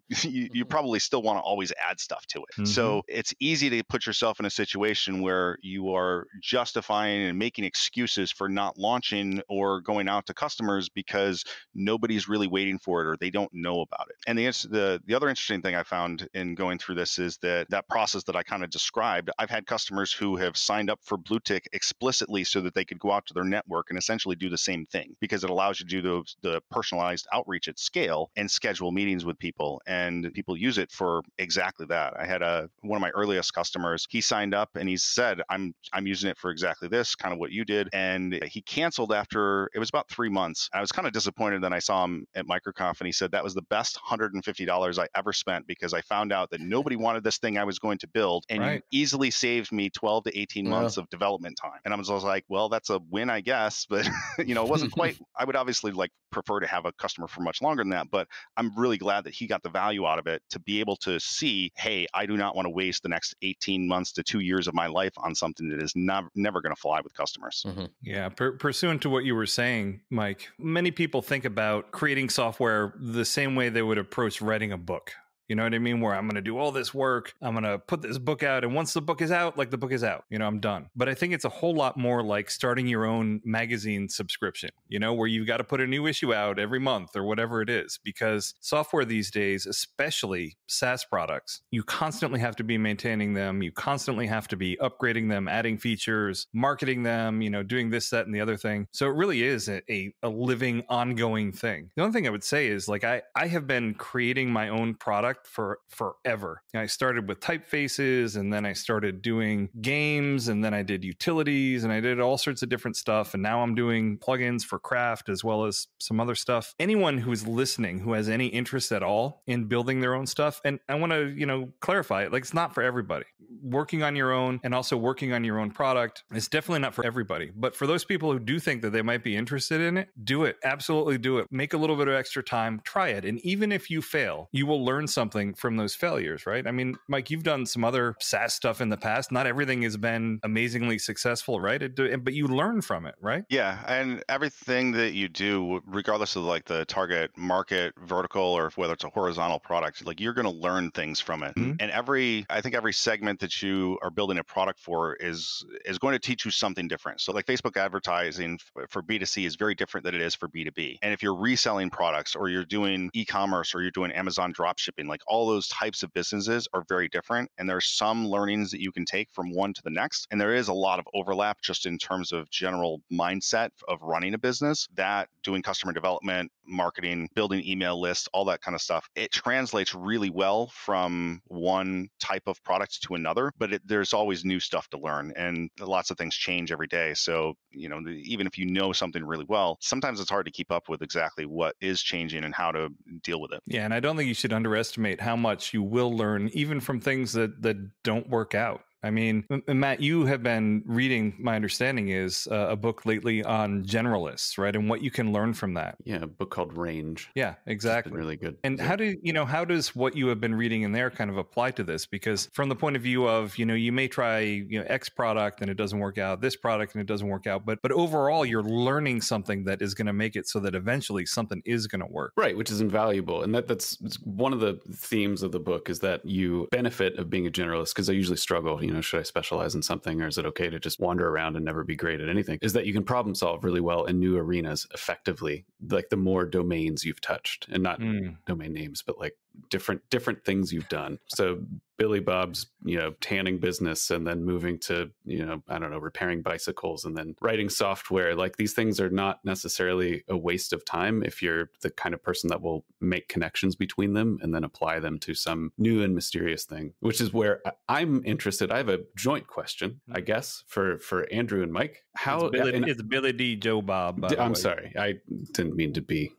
probably still want to always add stuff to it. Mm-hmm. So it's easy to put yourself in a situation where you are justifying and making excuses for not launching or going out to customers because nobody's really waiting for it or they don't know about it. And the other interesting thing I found in going through this is that process that I kind of described, I've had customers who have signed up for Bluetick explicitly so that they could go out to their network and essentially do the same thing, because it allows you to do the personalized outreach at scale and schedule meetings with people. And people use it for exactly that. I had one of my earliest customers, he signed up and he said, I'm using it for exactly this, kind of what you did. And he canceled after, it was about 3 months. I was kind of disappointed that I saw him at MicroConf, and he said, that was the best $150 I ever spent, because I found out that nobody wanted this thing I was going to build. And right. You easily saved me 12 to 18 months of development time. And I was like, well, that's a win, I guess. But it wasn't quite, I would obviously prefer to have a customer for much longer than that. But I'm really glad that he got the value out of it to be able to see, hey, I do not want to waste the next 18 months to 2 years of my life on something that is never going to fly with customers. Mm-hmm. Yeah. Pursuant to what you were saying, Mike, many people think about creating software the same way they would approach writing a book. You know what I mean? Where I'm going to do all this work, I'm going to put this book out, and once the book is out, like the book is out, I'm done. But I think it's a whole lot more like starting your own magazine subscription, where you've got to put a new issue out every month or whatever it is, because software these days, especially SaaS products, you constantly have to be maintaining them. You constantly have to be upgrading them, adding features, marketing them, doing this, that, and the other thing. So it really is a living, ongoing thing. The only thing I would say is, like, I have been creating my own product for forever. I started with typefaces, and then I started doing games, and then I did utilities, and I did all sorts of different stuff. And now I'm doing plugins for craft as well as some other stuff. Anyone who's listening who has any interest at all in building their own stuff, and I want to, clarify it, like, it's not for everybody. Working on your own and also working on your own product is definitely not for everybody. But for those people who do think that they might be interested in it, do it. Absolutely do it. Make a little bit of extra time, try it. And even if you fail, you will learn something from those failures, right? I mean, Mike, you've done some other SaaS stuff in the past. Not everything has been amazingly successful, right? But you learn from it, right? Yeah. And everything that you do, regardless of like the target market, vertical, or whether it's a horizontal product, like, you're going to learn things from it. Mm-hmm. And I think every segment that you are building a product for is going to teach you something different. So like Facebook advertising for B2C is very different than it is for B2B. And if you're reselling products, or you're doing e-commerce, or you're doing Amazon dropshipping, like, all those types of businesses are very different. And there are some learnings that you can take from one to the next. And there is a lot of overlap just in terms of general mindset of running a business, that doing customer development, marketing, building email lists, all that kind of stuff. It translates really well from one type of product to another, but there's always new stuff to learn, and lots of things change every day. So, even if you know something really well, sometimes it's hard to keep up with exactly what is changing and how to deal with it. Yeah. And I don't think you should underestimate how much you will learn, even from things that don't work out. I mean, Matt, you have been reading, my understanding is, a book lately on generalists, right? And what you can learn from that. Yeah, a book called Range. Yeah, exactly. Really good. And yeah. How does what you have been reading in there kind of apply to this? Because from the point of view of, you may try X product and it doesn't work out, this product and it doesn't work out, but overall you're learning something that is going to make it so that eventually something is going to work. Right, which is invaluable. And that's one of the themes of the book, is that you benefit of being a generalist, because I usually struggle. Should I specialize in something, or is it okay to just wander around and never be great at anything? Is that you can problem solve really well in new arenas effectively, like the more domains you've touched, and not domain names, but like different things you've done. So Billy Bob's, tanning business, and then moving to, repairing bicycles, and then writing software. Like, these things are not necessarily a waste of time if you're the kind of person that will make connections between them and then apply them to some new and mysterious thing, which is where I'm interested. I have a joint question, I guess, for Andrew and Mike. How is Billy D. Joe Bob? I'm sorry. I didn't mean to be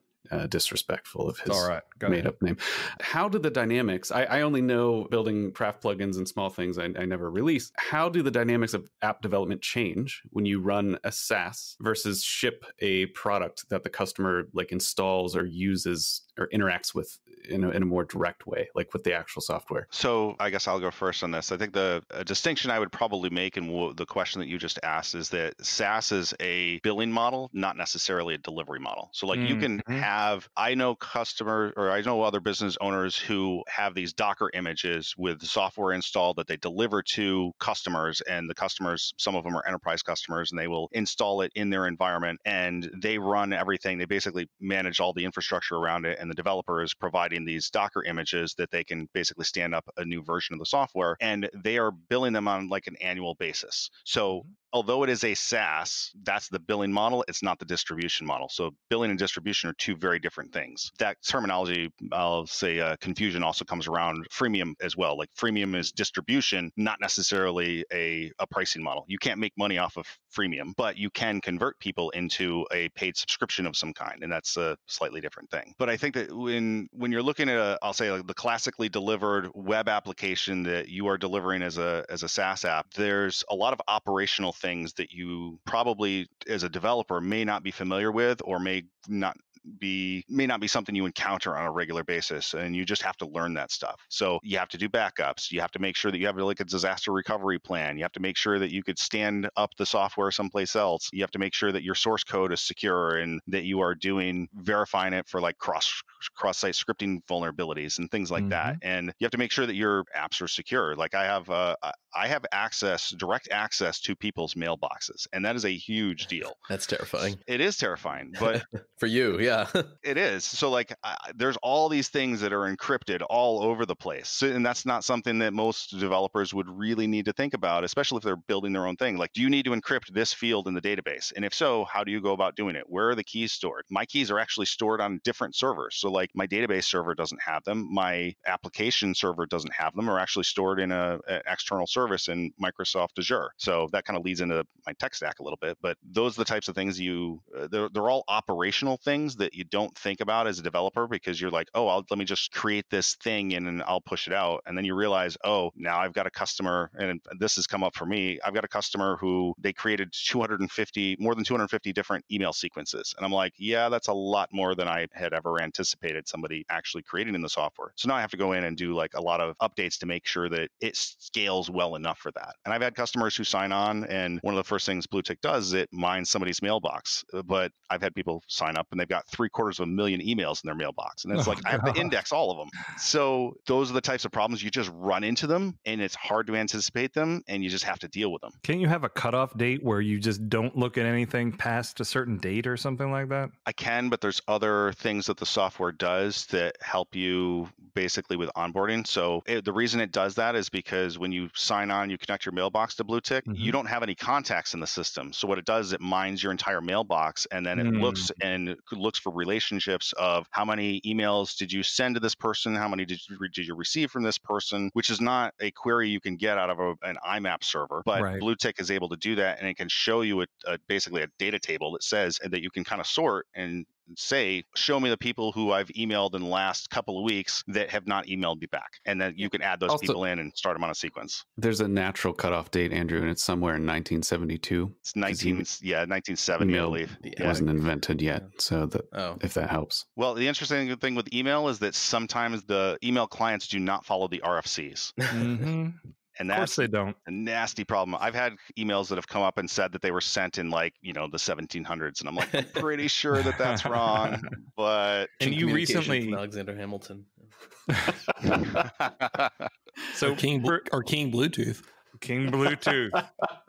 disrespectful of his made-up name. How do the dynamics, I only know building craft plugins and small things I never release. How do the dynamics of app development change when you run a SaaS versus ship a product that the customer installs or uses or interacts with in a more direct way, like with the actual software? So I guess I'll go first on this. I think a distinction I would probably make in the question that you just asked is that SaaS is a billing model, not necessarily a delivery model. So you can have, I know other business owners who have these Docker images with software installed that they deliver to customers, and the customers, some of them are enterprise customers, and they will install it in their environment and they run everything. They basically manage all the infrastructure around it, and the developer is providing these Docker images that they can basically stand up a new version of the software, and they are billing them on an annual basis. So although it is a SaaS, that's the billing model. It's not the distribution model. So billing and distribution are two very different things. That terminology, I'll say, confusion also comes around freemium as well. Like, freemium is distribution, not necessarily a pricing model. You can't make money off of freemium, but you can convert people into a paid subscription of some kind, and that's a slightly different thing. But I think that when you're looking at the classically delivered web application that you are delivering as a SaaS app, there's a lot of operational things that you probably, as a developer, may not be familiar with, or may not be something you encounter on a regular basis, and you just have to learn that stuff. So you have to do backups. You have to make sure that you have a disaster recovery plan. You have to make sure that you could stand up the software someplace else. You have to make sure that your source code is secure and that you are verifying it for cross-site scripting vulnerabilities and things like that. And you have to make sure that your apps are secure. Like, I have direct access to people's mailboxes, and that is a huge deal. That's terrifying. It is terrifying, but for you, yeah, it is. So there's all these things that are encrypted all over the place, and that's not something that most developers would really need to think about, especially if they're building their own thing. Like, do you need to encrypt this field in the database? And if so, how do you go about doing it? Where are the keys stored? My keys are actually stored on different servers. So my database server doesn't have them. My application server doesn't have them. Are actually stored in an external service in Microsoft Azure. So that kind of leads into my tech stack a little bit, but those are the types of things they're all operational things that you don't think about as a developer, because you're like, oh, let me just create this thing and then I'll push it out. And then you realize, oh, now I've got a customer, and this has come up for me. I've got a customer who they created more than 250 different email sequences. And I'm like, yeah, that's a lot more than I had ever anticipated somebody actually creating in the software. So now I have to go in and do a lot of updates to make sure that it scales well enough for that. And I've had customers who sign on, and one of the first things Bluetick does is it mines somebody's mailbox. But I've had people sign up and they've got 750,000 emails in their mailbox. And it's I have to index all of them. So those are the types of problems. You just run into them, and it's hard to anticipate them, and you just have to deal with them. Can't you have a cutoff date where you just don't look at anything past a certain date or something like that? I can, but there's other things that the software does that help you basically with onboarding. So the reason it does that is because when you sign on, you connect your mailbox to Bluetick, you don't have any contacts in the system. So what it does is it mines your entire mailbox, and then it looks for relationships of how many emails did you send to this person, how many did you receive from this person, which is not a query you can get out of an IMAP server. But Bluetick is able to do that, and it can show you basically a data table that says that you can kind of sort and say, show me the people who I've emailed in the last couple of weeks that have not emailed me back. And then you can add those people in and start them on a sequence. There's a natural cutoff date, Andrew, and it's somewhere in 1972. It's 1970, I believe. It wasn't invented yet, so if that helps. Well, the interesting thing with email is that sometimes the email clients do not follow the RFCs. And that's, of course they don't. A nasty problem. I've had emails that have come up and said that they were sent in the 1700s, and I'm like, I'm pretty sure that that's wrong. But and you recently from Alexander Hamilton, so King Bluetooth. King Bluetooth.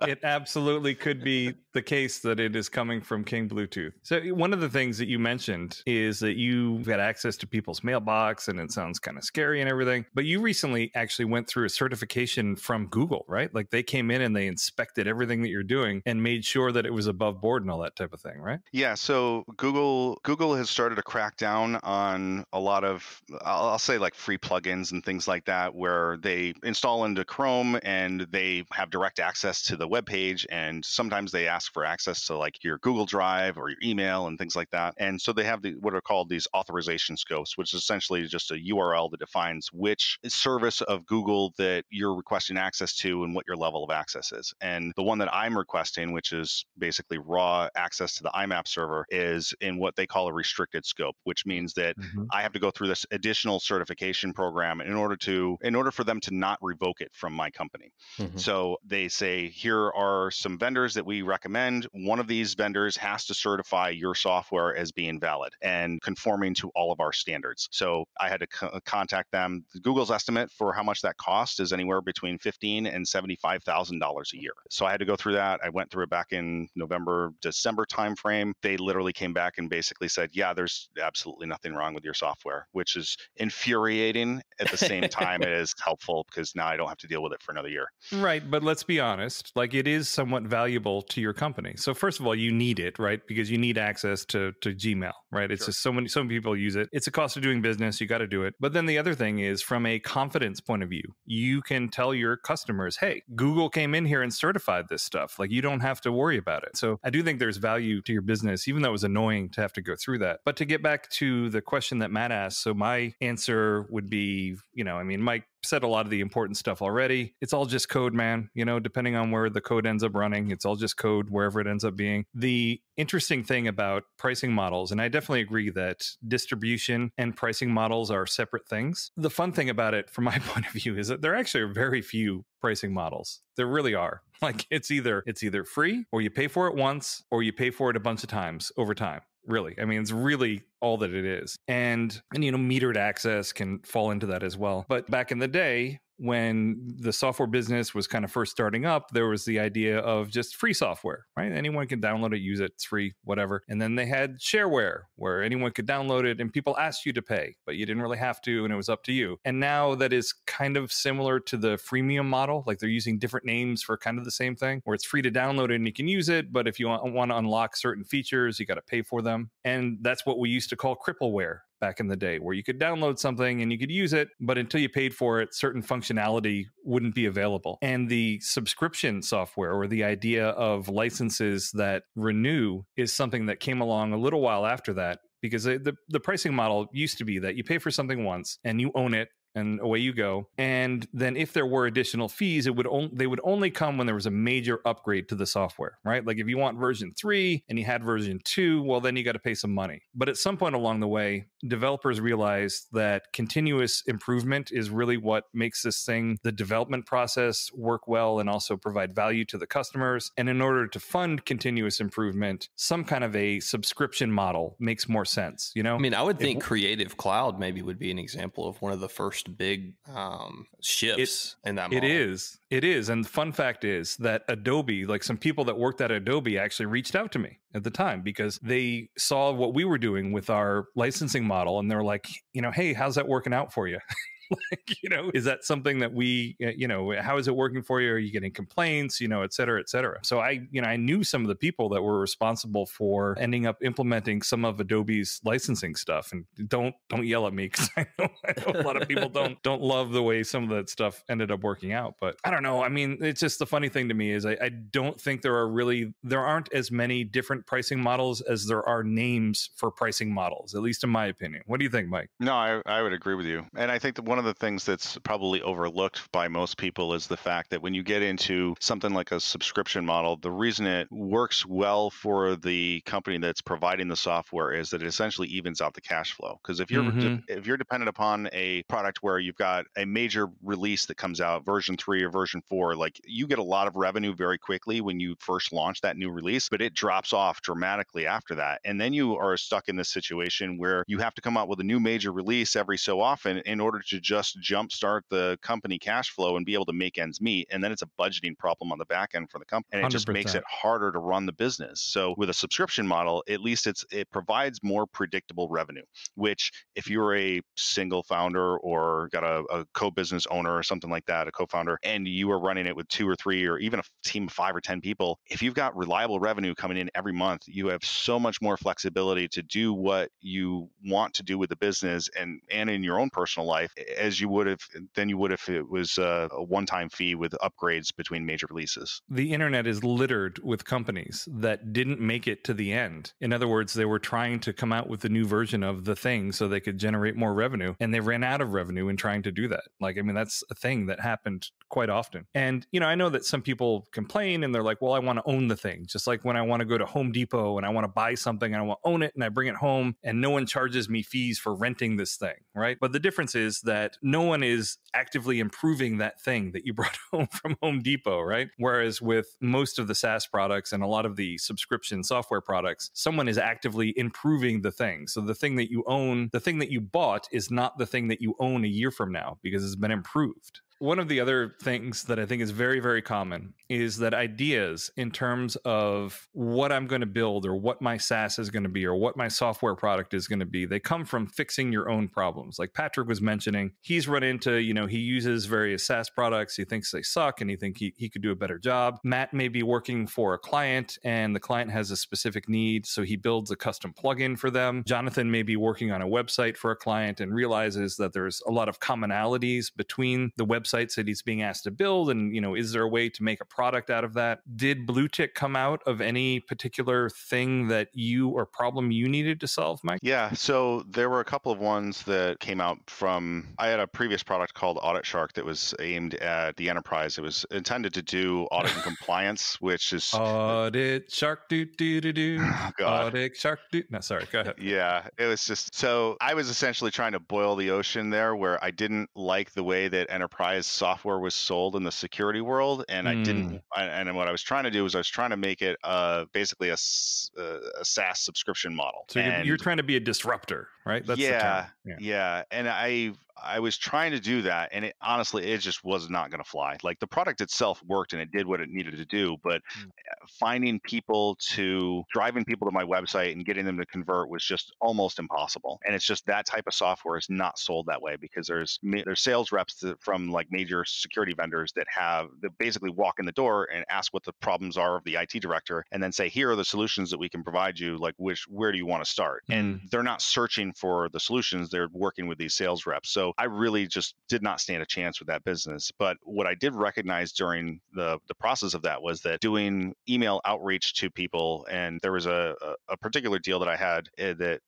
It absolutely could be the case that it is coming from King Bluetooth. So one of the things that you mentioned is that you've got access to people's mailbox, and it sounds kind of scary and everything, but you recently actually went through a certification from Google, right? Like they came in and they inspected everything that you're doing and made sure that it was above board and all that type of thing, right? Yeah. So Google has started to crack down on a lot of, I'll say, like free plugins and things like that, where they install into Chrome and they have direct access to the web page. And sometimes they ask for access to like your Google Drive or your email and things like that. And so they have what are called these authorization scopes, which is essentially just a URL that defines which service of Google that you're requesting access to and what your level of access is. And the one that I'm requesting, which is basically raw access to the IMAP server, is in what they call a restricted scope, which means that I have to go through this additional certification program in order for them to not revoke it from my company. So they say, here are some vendors that we recommend. One of these vendors has to certify your software as being valid and conforming to all of our standards. So I had to contact them. Google's estimate for how much that cost is anywhere between $15,000 and $75,000 a year. So I had to go through that. I went through it back in November, December timeframe. They literally came back and basically said, yeah, there's absolutely nothing wrong with your software, which is infuriating. At the same time, it is helpful because now I don't have to deal with it for another year. Right. But let's be honest, like it is somewhat valuable to your company. So first of all, you need it, right? Because you need access to Gmail, right? It's just so many people use it. It's a cost of doing business. You got to do it. But then the other thing is, from a confidence point of view, you can tell your customers, hey, Google came in here and certified this stuff. Like you don't have to worry about it. So I do think there's value to your business, even though it was annoying to have to go through that. But to get back to the question that Matt asked, so my answer would be, you know, I mean, Mike said a lot of the important stuff already. It's all just code, man. You know, depending on where the code ends up running, it's all just code wherever it ends up being. The interesting thing about pricing models, and I definitely agree that distribution and pricing models are separate things. The fun thing about it, from my point of view, is that there actually are very few pricing models. There really are. Like it's either free, or you pay for it once, or you pay for it a bunch of times over time. Really. I mean, it's really all that it is. And you know, metered access can fall into that as well. But back in the day, when the software business was kind of first starting up, there was the idea of just free software, right? Anyone can download it, use it, it's free, whatever. And then they had shareware, where anyone could download it and people asked you to pay, but you didn't really have to, and it was up to you. And now that is kind of similar to the freemium model. Like they're using different names for kind of the same thing, where it's free to download it and you can use it, but if you want to unlock certain features, you got to pay for them. And that's what we used to call crippleware back in the day, where you could download something and you could use it, but until you paid for it, certain functionality wouldn't be available. And the subscription software, or the idea of licenses that renew, is something that came along a little while after that, because the pricing model used to be that you pay for something once and you own it, and away you go. And then if there were additional fees, they would only come when there was a major upgrade to the software, right? Like if you want version 3 and you had version 2, well, then you got to pay some money. But at some point along the way, developers realized that continuous improvement is really what makes this thing, the development process, work well and also provide value to the customers. And in order to fund continuous improvement, some kind of a subscription model makes more sense, you know? I mean, I would think Creative Cloud maybe would be an example of one of the first big shifts in that model. It is. And the fun fact is that Adobe, like some people that worked at Adobe actually reached out to me at the time because they saw what we were doing with our licensing model. And they were like, you know, hey, how's that working out for you? Like, you know, is that something that we, you know, how is it working for you? Are you getting complaints, you know, et cetera, et cetera. So I knew some of the people that were responsible for ending up implementing some of Adobe's licensing stuff. And don't yell at me, because I know a lot of people don't love the way some of that stuff ended up working out. But I don't know. I mean, it's just the funny thing to me is I don't think there aren't as many different pricing models as there are names for pricing models, at least in my opinion. What do you think, Mike? No, I would agree with you. And I think that one of the things that's probably overlooked by most people is the fact that when you get into something like a subscription model, the reason it works well for the company that's providing the software is that it essentially evens out the cash flow. Because if you're dependent upon a product where you've got a major release that comes out, version 3 or version 4, like you get a lot of revenue very quickly when you first launch that new release, but it drops off dramatically after that. And then you are stuck in this situation where you have to come out with a new major release every so often in order to just jumpstart the company cash flow and be able to make ends meet. And then it's a budgeting problem on the back end for the company. And it 100%. Just makes it harder to run the business. So with a subscription model, at least it provides more predictable revenue, which if you're a single founder or got a co-business owner or something like that, a co-founder, and you are running it with 2 or 3 or even a team of 5 or 10 people, if you've got reliable revenue coming in every month, you have so much more flexibility to do what you want to do with the business and in your own personal life as you would have than you would if it was a one-time fee with upgrades between major releases. The internet is littered with companies that didn't make it to the end. In other words, they were trying to come out with a new version of the thing so they could generate more revenue, and they ran out of revenue in trying to do that. Like, I mean, that's a thing that happened quite often. And, you know, I know that some people complain and they're like, well, I want to own the thing. Just like when I want to go to Home Depot and I want to buy something and I want to own it and I bring it home and no one charges me fees for renting this thing, right? But the difference is that no one is actively improving that thing that you brought home from Home Depot, right? Whereas with most of the SaaS products and a lot of the subscription software products, someone is actively improving the thing. So the thing that you own, the thing that you bought is not the thing that you own a year from now because it's been improved. One of the other things that I think is very, very common is that ideas in terms of what I'm going to build or what my SaaS is going to be or what my software product is going to be, they come from fixing your own problems. Like Patrick was mentioning, he's run into, you know, he uses various SaaS products. He thinks they suck and he thinks he could do a better job. Matt may be working for a client and the client has a specific need, so he builds a custom plugin for them. Jonathan may be working on a website for a client and realizes that there's a lot of commonalities between the website that he's being asked to build, and, you know, is there a way to make a product out of that? Did Bluetick come out of any particular thing that you or problem you needed to solve, Mike? Yeah, so there were a couple of ones that came out from, I had a previous product called Audit Shark that was aimed at the enterprise. It was intended to do audit and compliance, which is Audit Shark do do do do. Oh, God. Audit Shark do. No, sorry, go ahead. Yeah, it was just, so I was essentially trying to boil the ocean there, where I didn't like the way that enterprise software was sold in the security world, and and what I was trying to do was I was trying to make it basically a SaaS subscription model. So you're trying to be a disruptor, right? That's the term. Yeah. And I was trying to do that, and it honestly, it just was not going to fly. Like, the product itself worked and it did what it needed to do, but finding people to, driving people to my website and getting them to convert was just almost impossible. And it's just that type of software is not sold that way, because there's sales reps from like major security vendors that basically walk in the door and ask what the problems are of the IT director, and then say, here are the solutions that we can provide you. Like, where do you want to start? And they're not searching for the solutions. They're working with these sales reps. So I really just did not stand a chance with that business. But what I did recognize during the process of that was that doing email outreach to people, and there was a particular deal that I had that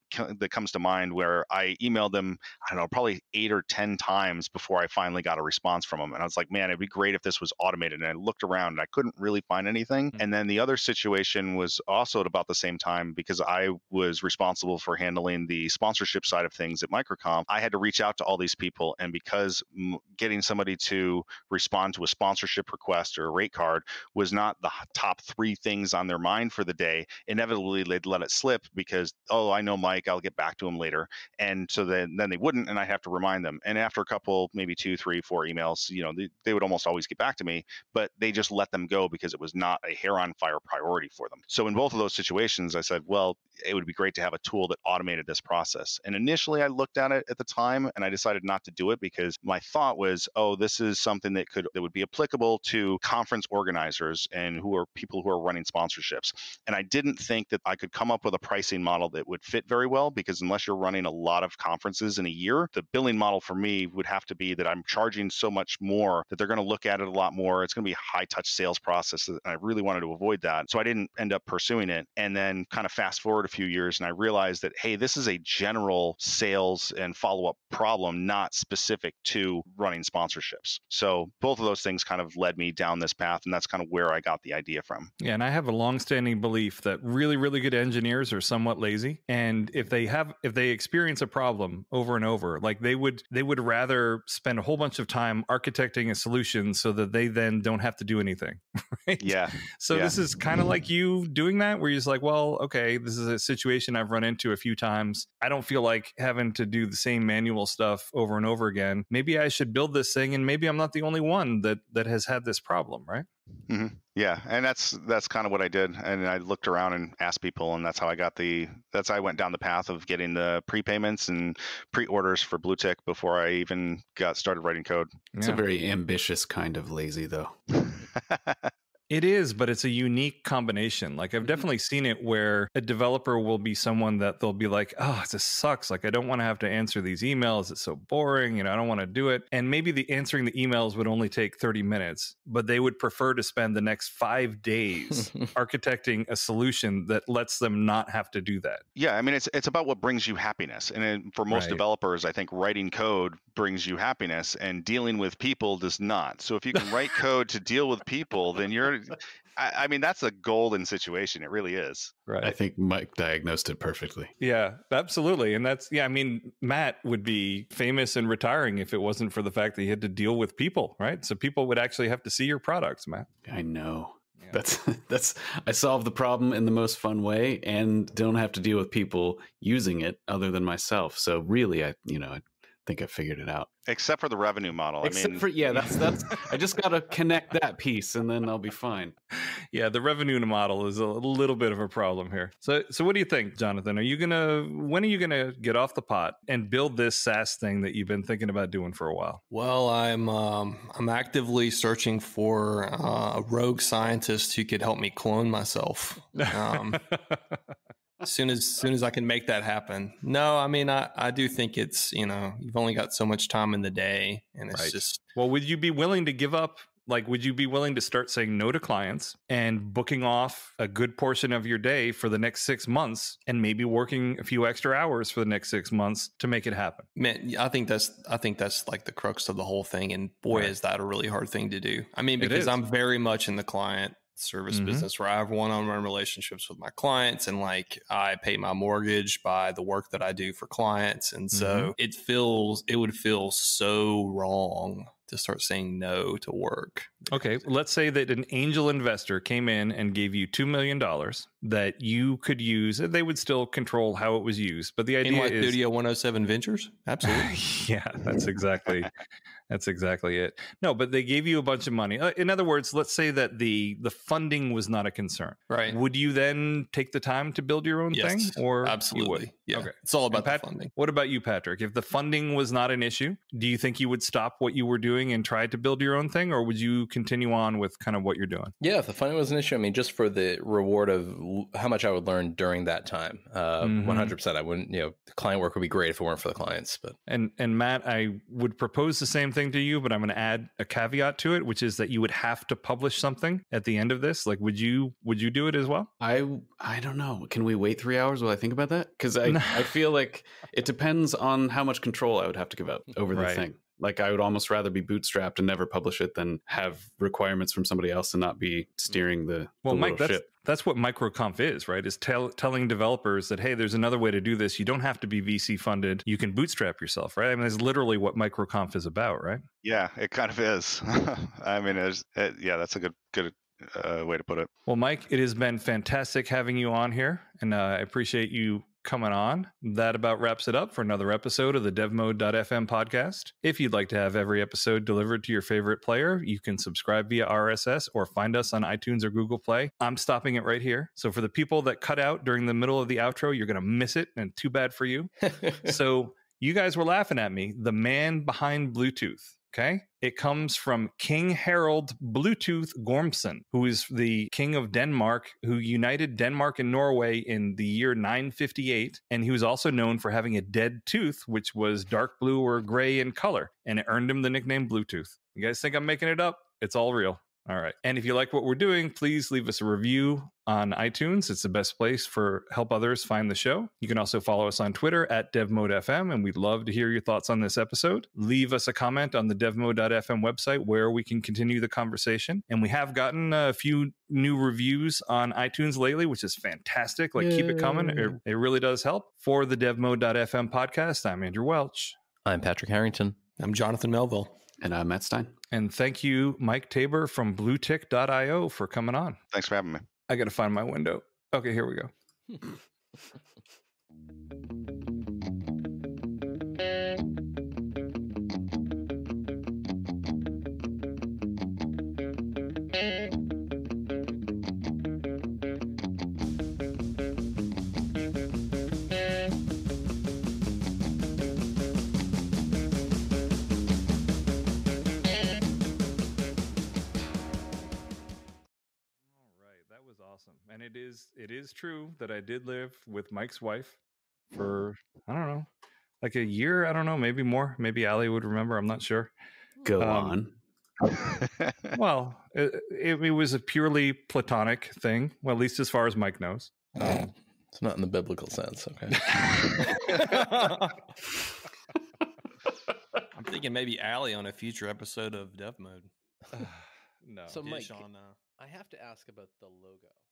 comes to mind where I emailed them, I don't know, probably 8 or 10 times before I finally got a response from them. And I was like, man, it'd be great if this was automated. And I looked around and I couldn't really find anything. And then the other situation was also at about the same time, because I was responsible for handling the sponsorship side of things at MicroConf. I had to reach out to all these people. And because getting somebody to respond to a sponsorship request or a rate card was not the top 3 things on their mind for the day, inevitably they'd let it slip because, oh, I know Mike, I'll get back to him later. And so then they wouldn't, and I have to remind them. And after a couple, maybe 2, 3, 4 emails, you know, they would almost always get back to me, but they just let them go because it was not a hair on fire priority for them. So in both of those situations, I said, well, it would be great to have a tool that automated this process. And initially I looked at it at the time and I decided not to do it, because my thought was, oh, this is something that would be applicable to conference organizers and who are people who are running sponsorships. And I didn't think that I could come up with a pricing model that would fit very well, because unless you're running a lot of conferences in a year, the billing model for me would have to be that I'm charging so much more that they're going to look at it a lot more. It's going to be a high touch sales process, and I really wanted to avoid that. So I didn't end up pursuing it. And then kind of fast forward a few years, and I realized that, hey, this is a general sales and follow-up problem, not specific to running sponsorships. So both of those things kind of led me down this path, and that's kind of where I got the idea from. Yeah, and I have a longstanding belief that really, really good engineers are somewhat lazy. And if they experience a problem over and over, like they would rather spend a whole bunch of time architecting a solution so that they then don't have to do anything. Right? Yeah. So this is kind of like you doing that, where you're just like, well, okay, this is a situation I've run into a few times. I don't don't feel like having to do the same manual stuff over and over again. Maybe I should build this thing, and maybe I'm not the only one that has had this problem, right? Mm-hmm. Yeah, and that's kind of what I did. And I looked around and asked people, and that's how I went down the path of getting the prepayments and pre-orders for Bluetick before I even got started writing code. It's a very ambitious kind of lazy, though. It is, but it's a unique combination. Like, I've definitely seen it where a developer will be someone that they'll be like, oh, this sucks. Like, I don't want to have to answer these emails. It's so boring. You know, I don't want to do it. And maybe the answering the emails would only take 30 minutes, but they would prefer to spend the next 5 days architecting a solution that lets them not have to do that. Yeah. I mean, it's about what brings you happiness. And for most developers, I think writing code brings you happiness and dealing with people does not. So if you can write code to deal with people, then you're I mean, that's a golden situation. It really is. Right. I think Mike diagnosed it perfectly. Yeah, absolutely. And I mean, Matt would be famous and retiring if it wasn't for the fact that he had to deal with people, right? So people would actually have to see your products, Matt. I know. Yeah. That's I solve the problem in the most fun way and don't have to deal with people using it other than myself. So really, I think I figured it out. Except for the revenue model. That's I just got to connect that piece and then I'll be fine. Yeah, the revenue model is a little bit of a problem here. So what do you think, Jonathan? When are you going to get off the pot and build this SaaS thing that you've been thinking about doing for a while? Well, I'm actively searching for a rogue scientist who could help me clone myself. As soon as I can make that happen. No, I mean, I do think it's, you've only got so much time in the day and it's just. Well, would you be willing to give up? Like, would you be willing to start saying no to clients and booking off a good portion of your day for the next 6 months and maybe working a few extra hours for the next 6 months to make it happen? Man, I think that's like the crux of the whole thing. And boy, is that a really hard thing to do. I mean, because I'm very much in the client service business where I have one-on-one relationships with my clients and like I pay my mortgage by the work that I do for clients. And so it would feel so wrong to start saying no to work. Okay. Let's say that an angel investor came in and gave you $2 million that you could use. They would still control how it was used. But the idea NY is... Studio 107 Ventures? Absolutely. Yeah, that's exactly it. No, but they gave you a bunch of money. In other words, let's say that the funding was not a concern. Right. Would you then take the time to build your own thing? Or absolutely. Yeah. Okay. It's all about the funding. What about you, Patrick? If the funding was not an issue, do you think you would stop what you were doing and try to build your own thing? Or would you continue on with kind of what you're doing? Yeah, if the funding was an issue, I mean, just for the reward of how much I would learn during that time. 100%. I wouldn't, client work would be great if it weren't for the clients. But and Matt, I would propose the same thing to you, but I'm going to add a caveat to it, which is that you would have to publish something at the end of this. Like, would you do it as well? I don't know. Can we wait 3 hours while I think about that? Because I feel like it depends on how much control I would have to give up over the thing. Like, I would almost rather be bootstrapped and never publish it than have requirements from somebody else and not be steering the Mike, that's what MicroConf is, right? Is telling developers that, hey, there's another way to do this. You don't have to be VC funded. You can bootstrap yourself, right? I mean, that's literally what MicroConf is about, right? Yeah, it kind of is. I mean, that's a good way to put it. Well, Mike, it has been fantastic having you on here, and I appreciate you coming on. That about wraps it up for another episode of the DevMode.fm podcast. If you'd like to have every episode delivered to your favorite player, you can subscribe via RSS or find us on iTunes or Google Play. I'm stopping it right here. So for the people that cut out during the middle of the outro, you're going to miss it, and too bad for you. So you guys were laughing at me. The man behind Bluetooth. Okay. It comes from King Harald Bluetooth Gormson, who is the king of Denmark, who united Denmark and Norway in the year 958. And he was also known for having a dead tooth, which was dark blue or gray in color. And it earned him the nickname Bluetooth. You guys think I'm making it up? It's all real. All right. And if you like what we're doing, please leave us a review on iTunes. It's the best place for help others find the show. You can also follow us on Twitter at DevMode.fm, and we'd love to hear your thoughts on this episode. Leave us a comment on the DevMode.fm website where we can continue the conversation. And we have gotten a few new reviews on iTunes lately, which is fantastic. Like, keep it coming. It really does help. For the DevMode.fm podcast, I'm Andrew Welch. I'm Patrick Harrington. I'm Jonathan Melville. And I'm Matt Stein. And thank you, Mike Taber from Bluetick.io, for coming on. Thanks for having me. I got to find my window. Okay, here we go. It is true that I did live with Mike's wife for, I don't know, like a year. I don't know, maybe more. Maybe Allie would remember. I'm not sure. Go on. Well, it was a purely platonic thing. Well, at least as far as Mike knows. It's not in the biblical sense. Okay. I'm thinking maybe Allie on a future episode of Dev Mode. No. So Mike, I have to ask about the logo.